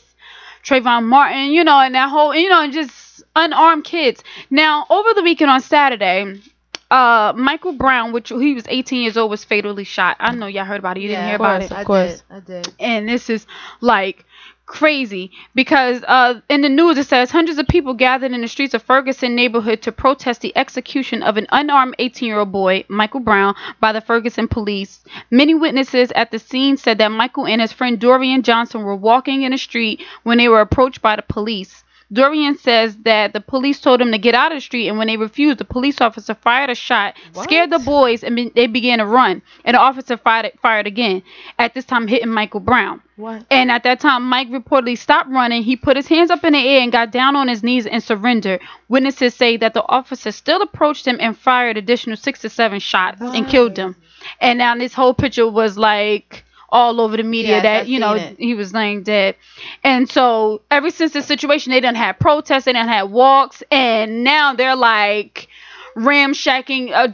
Trayvon Martin, and that whole, and just unarmed kids. Now over the weekend on Saturday, Michael Brown, which he was 18 years old, was fatally shot. I know y'all heard about it. You didn't hear about it, of course. I did. And this is like crazy because in the news it says hundreds of people gathered in the streets of Ferguson neighborhood to protest the execution of an unarmed 18-year-old boy, Michael Brown, by the Ferguson police. Many witnesses at the scene said that Michael and his friend Dorian Johnson were walking in the street when they were approached by the police. Dorian says that the police told him to get out of the street, and when they refused, the police officer fired a shot, scared the boys, and they began to run. And the officer fired again, at this time hitting Michael Brown. What? And at that time, Mike reportedly stopped running. He put his hands up in the air and got down on his knees and surrendered. Witnesses say that the officer still approached him and fired additional 6 to 7 shots and killed him. And now this whole picture was like all over the media that he was laying dead. And so ever since this situation, they done had protests, they done had walks, and now they're like ramshacking. I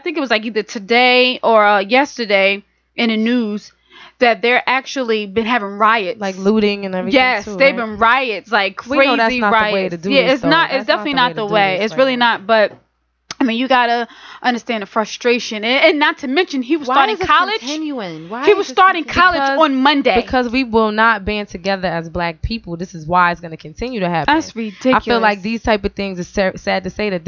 think it was like either today or yesterday in the news that they're actually been having riots, like looting and everything. Yes, too, they've been riots, like crazy riots. We know that's not the way to do it. It's definitely not the way. It's really not, but I mean, you gotta understand the frustration, and not to mention he was starting college. He was starting college on Monday. Because we will not band together as black people. This is why it's gonna continue to happen. That's ridiculous. I feel like these type of things, it's sad to say, that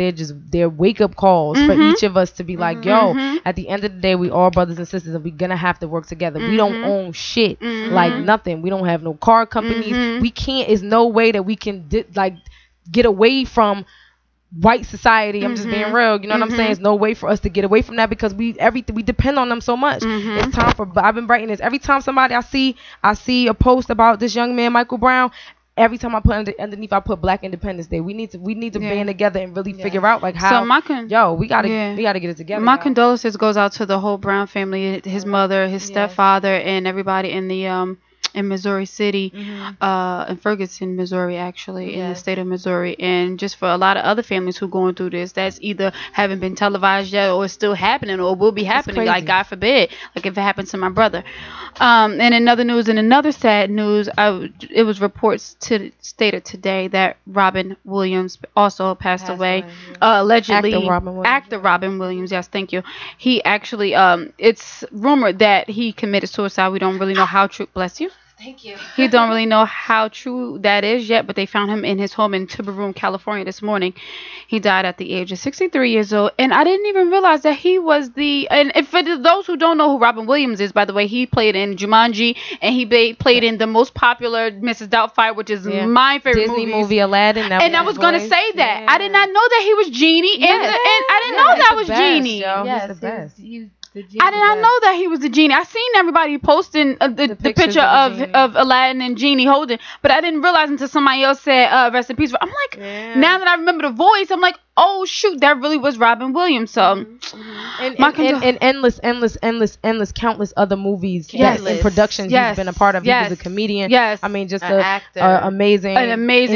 they're wake up calls for each of us to be like, yo, at the end of the day, we all brothers and sisters, and we're gonna have to work together. We don't own shit, like nothing. We don't have no car companies. We can't. It's no way that we can get away from white society. I'm just being real, you know what I'm saying? There's no way for us to get away from that, because we depend on them so much. It's time for, I've been writing this every time somebody I see a post about this young man Michael Brown. Every time I put underneath, I put Black Independence Day. We need to band together and really figure out like how. So we gotta get it together. My condolences goes out to the whole Brown family, his mother, his stepfather, and everybody in the in Missouri City, in Ferguson, Missouri, actually, in the state of Missouri, and just for a lot of other families who going through this, that's either haven't been televised yet, or it's still happening, or will be happening. Like, God forbid, like if it happened to my brother. And in another sad news, it was reports stated today that Robin Williams also passed away. Allegedly, actor Robin Williams. Yes, thank you. He actually, it's rumored that he committed suicide. We don't really know how true. Bless you. Thank you. You don't really know how true that is yet, but they found him in his home in Tiburon, California this morning. He died at the age of 63 years old, and I didn't even realize that he was and for those who don't know who Robin Williams is, by the way, he played in Jumanji, and he played in the most popular Mrs. Doubtfire, which is my favorite movie, Aladdin. And I was going to say that. Yeah. I did not know that he was Genie, and I didn't know that was Genie. Yes, he's the best. I did not know that he was the genie. I seen everybody posting the picture of Aladdin and Genie holding, but I didn't realize until somebody else said rest in peace. I'm like, now that I remember the voice, I'm like, oh shoot, that really was Robin Williams. So, and endless, countless other movies and productions he's been a part of. He was a comedian. Yes, I mean, just an actor, an amazing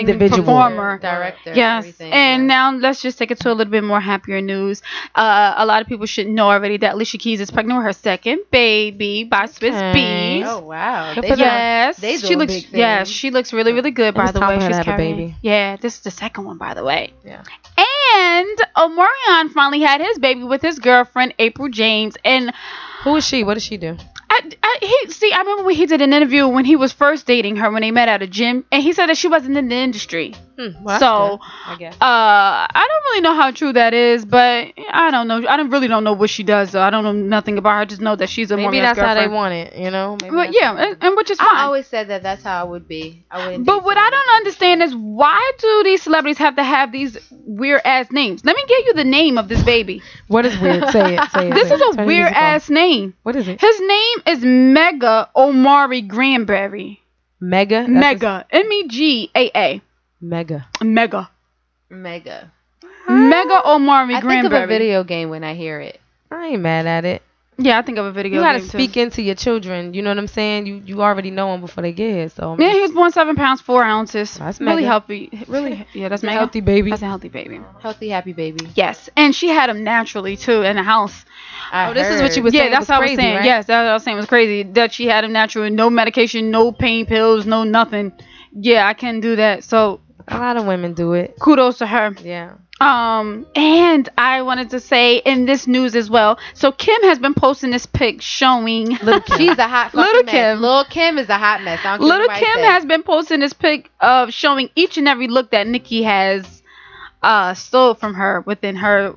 individual, performer, director. Yes, and now let's just take it to a little bit more happier news. A lot of people should know already that Alicia Keys is pregnant with her second baby by Swiss Beats. Oh wow! She looks really, really good. By the way, she's carrying a baby. Yeah, this is the second one, by the way. Yeah. And Omarion finally had his baby with his girlfriend April James. And who is she? What does she do? I remember when he did an interview when he was first dating her, when they met at a gym, and he said that she wasn't in the industry. Well, so I guess. I don't really know how true that is, but I don't know. I really don't know what she does. Though. I don't know nothing about her. I just know that she's a woman's girlfriend. Maybe that's how they want it, you know. But yeah, and which is fine. I always said that that's how I would be. I don't understand is why do these celebrities have to have these weird ass names? Let me give you the name of this baby. What is weird? Say it. This is a weird ass name. What is it? His name is Mega Omari Granberry. Mega. MEGAA. Mega. Mega Omari Granberry. I think of a video game when I hear it. I ain't mad at it. Yeah, I think of a video game. You gotta speak into your children. You know what I'm saying? You already know them before they get here. So yeah, he was born 7 pounds 4 ounces. That's really healthy. Really, yeah, that's a healthy baby. That's a healthy baby. Healthy, happy baby. Yes, and she had him naturally too in the house. This is what you were saying. Yeah, that's what I was saying. Right? Yes, that's what I was saying. It was crazy that she had him naturally, no medication, no pain pills, no nothing. Yeah, I can do that. So. A lot of women do it. Kudos to her. Yeah. And I wanted to say in this news as well. So Kim has been posting this pic showing Lil' Kim. She's a hot fucking Lil' Kim. Mess. Lil' Kim is a hot mess. Lil' Kim has been posting this pic of showing each and every look that Nicki has stole from her within her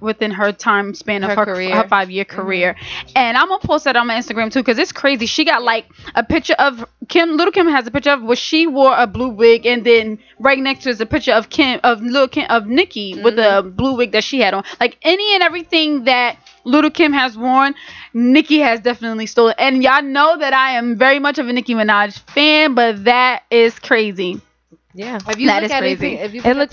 time span of her 5-year career. And I'm gonna post that on my Instagram too, because it's crazy. She got like a picture of Kim. Little Kim has a picture of where she wore a blue wig, and then right next to is a picture of Nicki with a blue wig that she had on. Like any and everything that Little Kim has worn, Nicki has definitely stolen. And y'all know that I am very much of a Nicki Minaj fan, but that is crazy. Yeah, it looks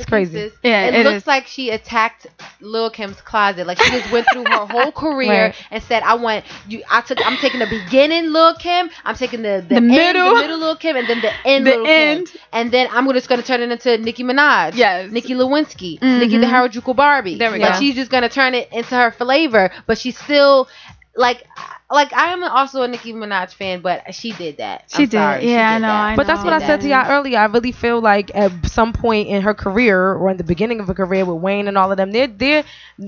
crazy. Yeah, it looks like she attacked Lil' Kim's closet. Like she just went through her whole career and said, "I want you. I'm taking the beginning, Lil' Kim. I'm taking the middle, Lil' Kim, and then the end, Lil' Kim. And then I'm just gonna turn it into Nicki Minaj. Yes, Nicki Lewinsky, Nicki the Harajuku Barbie. There we go. She's just gonna turn it into her flavor, but she's still." Like I am also a Nicki Minaj fan, but she did that. She did that. I know. But that's what I said to y'all earlier. I really feel like at some point in her career or in the beginning of her career with Wayne and all of them, they're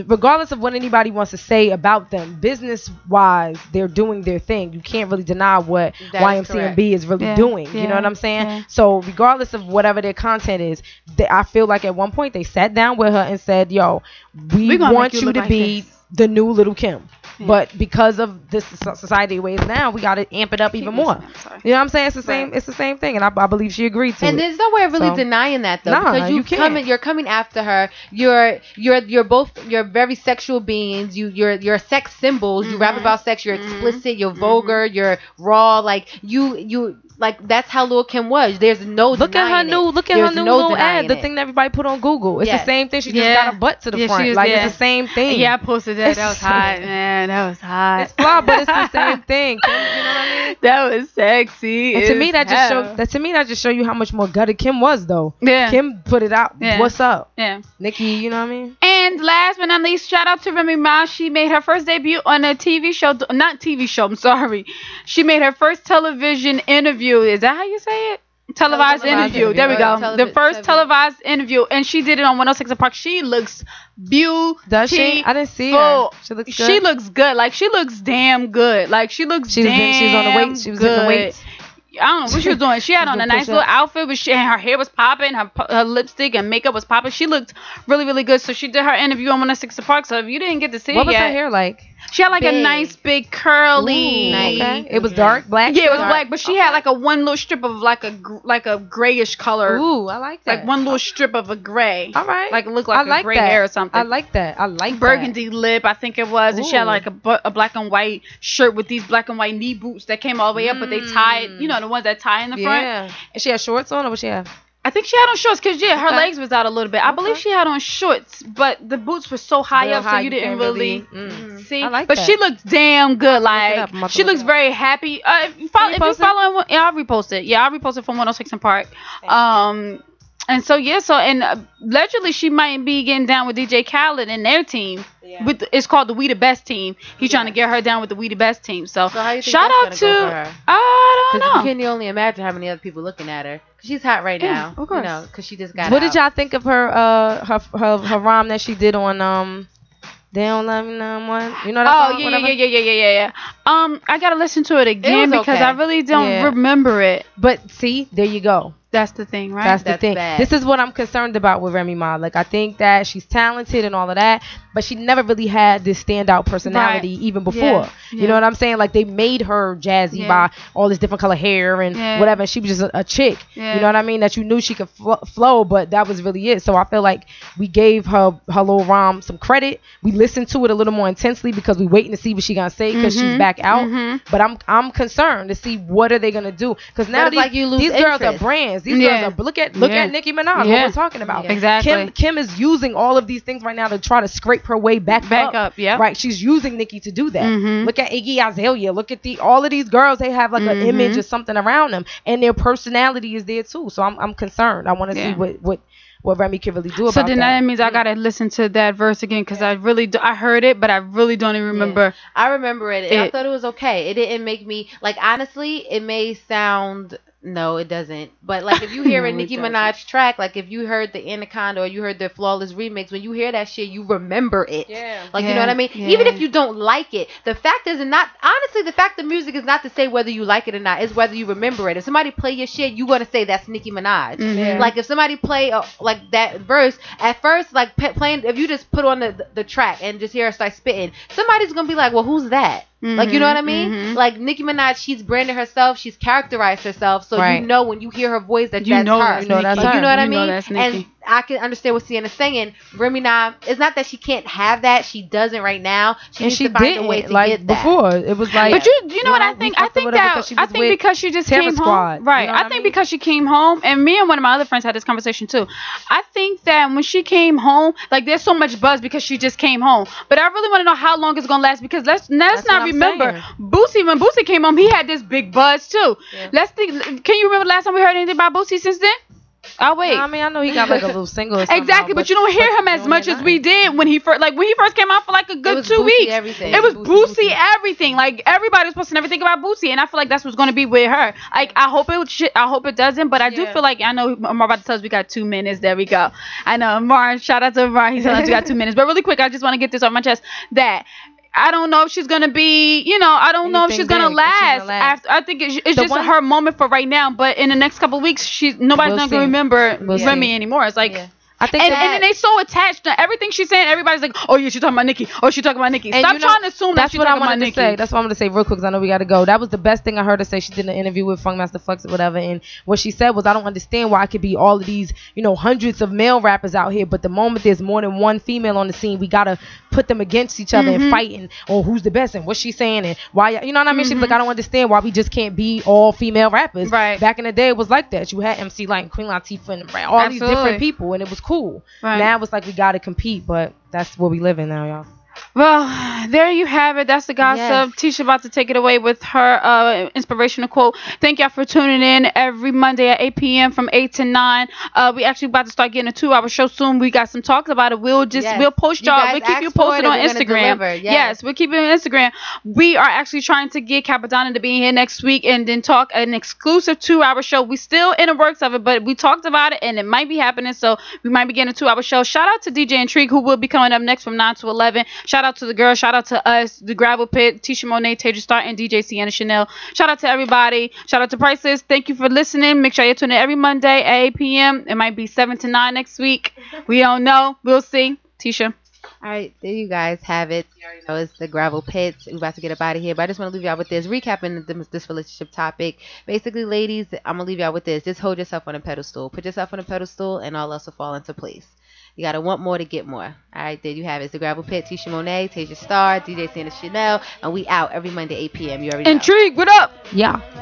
regardless of what anybody wants to say about them, business wise, they're doing their thing. You can't really deny what YMCMB is really doing. Yeah, you know what I'm saying? Yeah. So regardless of whatever their content is, I feel like at one point they sat down with her and said, "Yo, we want you to be the new Lil' Kim." But because of this society ways now, we got to amp it up even more. You know what I'm saying? It's the same. It's the same thing, and I believe she agreed to it. And there's no way of really denying that, though, because you can't. You're coming after her. You're very sexual beings. You're sex symbols. Mm-hmm. You rap about sex. You're explicit. You're vulgar. You're raw. Like you. Like that's how Lil' Kim was. There's no Look at her new little ad. The thing that everybody put on Google. It's the same thing. She just got a butt to the front. It's the same thing. Yeah, I posted that. That was hot, man. That was hot. It's flawed, but it's the same thing. You know what I mean? That was sexy. And to me that just show you how much more gutted Kim was, though. Yeah. Kim put it out. Yeah. What's up? Yeah. Nicki, you know what I mean? And last but not least, shout out to Remy Ma. She made her first debut on a TV show. Not TV show. I'm sorry. She made her first television interview. Is that how you say it? Televised interview. There we go. The first televised interview, and she did it on 106 Park. She looks beautiful. Does she? I didn't see her. She looks good. She looks good. Like she looks damn good. Like she looks damn. She's on the weight. She was in the weight. I don't know what she was doing. She had on a nice little outfit, but her hair was popping, her lipstick and makeup was popping. She looked really, really good. So she did her interview on 106 Park. So if you didn't get to see it yet, what was her hair like? She had like a nice big curly. Ooh, okay. It was dark, black. Yeah, it was black, but she had like a one little strip of like a grayish color. Ooh, I like that. Like one little strip of a gray. All right. Like it looked like a gray hair or something. I like that. I like burgundy lip, I think it was. Ooh. And she had like a black and white shirt with these black and white knee boots that came all the way up, but they tied. You know the ones that tie in the front. Yeah. And she had shorts on, or what she had? I think she had on shorts because, her legs was out a little bit. I believe she had on shorts, but the boots were so high up, so you didn't really see. I like that. But she looked damn good. Like, she looks very happy. I'll repost it. Yeah, I'll repost it from 106 and Park. And so, allegedly she might be getting down with DJ Khaled and their team. Yeah. It's called the We the Best team. He's trying to get her down with the We the Best team. So how you think shout out to her? I don't know. You can only imagine how many other people looking at her. She's hot right now. Of course. You know, because she just got What did y'all think of her rhyme that she did on They Don't Love Me No More? You know that song? Yeah. I got to listen to it again because I really don't remember it. But see, there you go. That's the thing, right? That's the thing. Bad. This is what I'm concerned about with Remy Ma. Like, I think that she's talented and all of that, but she never really had this standout personality even before. Yeah. You know what I'm saying? Like, they made her jazzy by all this different color hair and whatever. She was just a chick. Yeah. You know what I mean? That you knew she could flow, but that was really it. So I feel like we gave her little rhyme some credit. We listened to it a little more intensely because we waiting to see what she gonna say because she's back out. Mm-hmm. But I'm concerned to see what are they gonna do because now these girls are brands. These girls are look at Nicki Minaj. Yeah. What we're talking about, exactly. Kim is using all of these things right now to try to scrape her way back up. Yeah, right. She's using Nicki to do that. Mm-hmm. Look at Iggy Azalea. Look at all of these girls. They have like an image or something around them, and their personality is there too. So I'm concerned. I want to see what Remy can really do about that. So then that means I gotta listen to that verse again because I really I heard it, but I really don't even remember. Yeah. I remember it. I thought it was okay. It didn't make me like honestly. It may sound. No, it doesn't. But like if you hear a Nicki Minaj track, like if you heard the Anaconda or you heard the Flawless remix, when you hear that shit, you remember it. Yeah. Like you know what I mean? Yeah. Even if you don't like it, the fact is not honestly the fact of music is not to say whether you like it or not, it's whether you remember it. If somebody play your shit, you gonna say that's Nicki Minaj. Mm-hmm. Like if somebody play like that verse at first, like playing if you just put on the track and just hear her start spitting, somebody's gonna be like, well, who's that? Mm-hmm, like, you know what I mean? Mm-hmm. Like, Nicki Minaj, she's branded herself. She's characterized herself. So, you know when you hear her voice that that's her. You know what I mean? That's Nicki. And I can understand what Sienna's saying. Remy Ma, it's not that she can't have that. She doesn't right now. She needs to find a way to get that. It was like... But you know what I think? I think because she just came home. Right. I think because she came home, and me and one of my other friends had this conversation too. I think that when she came home, like there's so much buzz because she just came home. But I really want to know how long it's going to last because let's not remember. Boosie, when Boosie came home, he had this big buzz too. Yeah. Let's think. Can you remember the last time we heard anything about Boosie since then? Oh wait. I mean, I know he got like a little single. Or exactly, out, but you don't hear him as much as we did when he first. Like when he first came out for like a good 2 weeks. Everything. It was Boosie everything. Like everybody's supposed to never think about Boosie, and I feel like that's what's going to be with her. Like I hope it. I hope it doesn't, but I do feel like I know. Amar about to tell us we got 2 minutes. There we go. I know Amar. Shout out to Amar. He's telling us we got 2 minutes. But really quick, I just want to get this off my chest that. I don't know if she's going to be, you know, I don't know if she's going to last. After, I think it's just her moment for right now. But in the next couple of weeks, nobody's not going to remember Remy anymore. It's like, I think and then they so attached to everything she's saying. Everybody's like, oh, yeah, she's talking about Nicki. Oh, she's talking about Nicki. Stop trying to assume that she's talking about Nicki. That's what I'm going to say real quick because I know we got to go. That was the best thing I heard her say. She did an interview with Funk Master Flex or whatever. And what she said was, I don't understand why it could be all of these, you know, hundreds of male rappers out here. But the moment there's more than one female on the scene, we got to put them against each other and fighting on who's the best and what she's saying and why. You know what I mean? She's like, I don't understand why we just can't be all female rappers. Right. Back in the day, it was like that. You had MC Light and Queen Latifah and all these different people. And it was cool. Right. Now it's like we gotta compete, but that's where we live in now, y'all. Well, there you have it. That's the gossip. Yes. Tisha about to take it away with her inspirational quote. Thank y'all for tuning in every Monday at 8 p.m. from 8 to 9. We actually about to start getting a 2-hour show soon. We got some talks about it. We'll post y'all. We'll keep you posted on Instagram. Yes, we'll keep you on Instagram. We are actually trying to get Capadonna to be here next week and then talk an exclusive 2-hour show. We still in the works of it, but we talked about it and it might be happening. So we might be getting a 2-hour show. Shout out to DJ Intrigue who will be coming up next from 9 to 11. Shout out to the girl. Shout out to us, The Gravel Pit, Tisha Monée, Tasia Star, and DJ Sienna Chanel. Shout out to everybody. Shout out to Priceless. Thank you for listening. Make sure you tune in every Monday at 8 p.m. It might be 7 to 9 next week. We don't know. We'll see. Tisha. All right. There you guys have it. You already know it's The Gravel Pit. We're about to get up out of here. But I just want to leave y'all with this. Recapping this relationship topic. Basically, ladies, I'm going to leave y'all with this. Just hold yourself on a pedestal. Put yourself on a pedestal and all else will fall into place. You got to want more to get more. All right, there you have it. It's The Gravel Pit, Tisha Monée, Tasia Star, DJ Sienna Chanel, and we out every Monday, 8 p.m. You already know. Intrigue, what up? Yeah.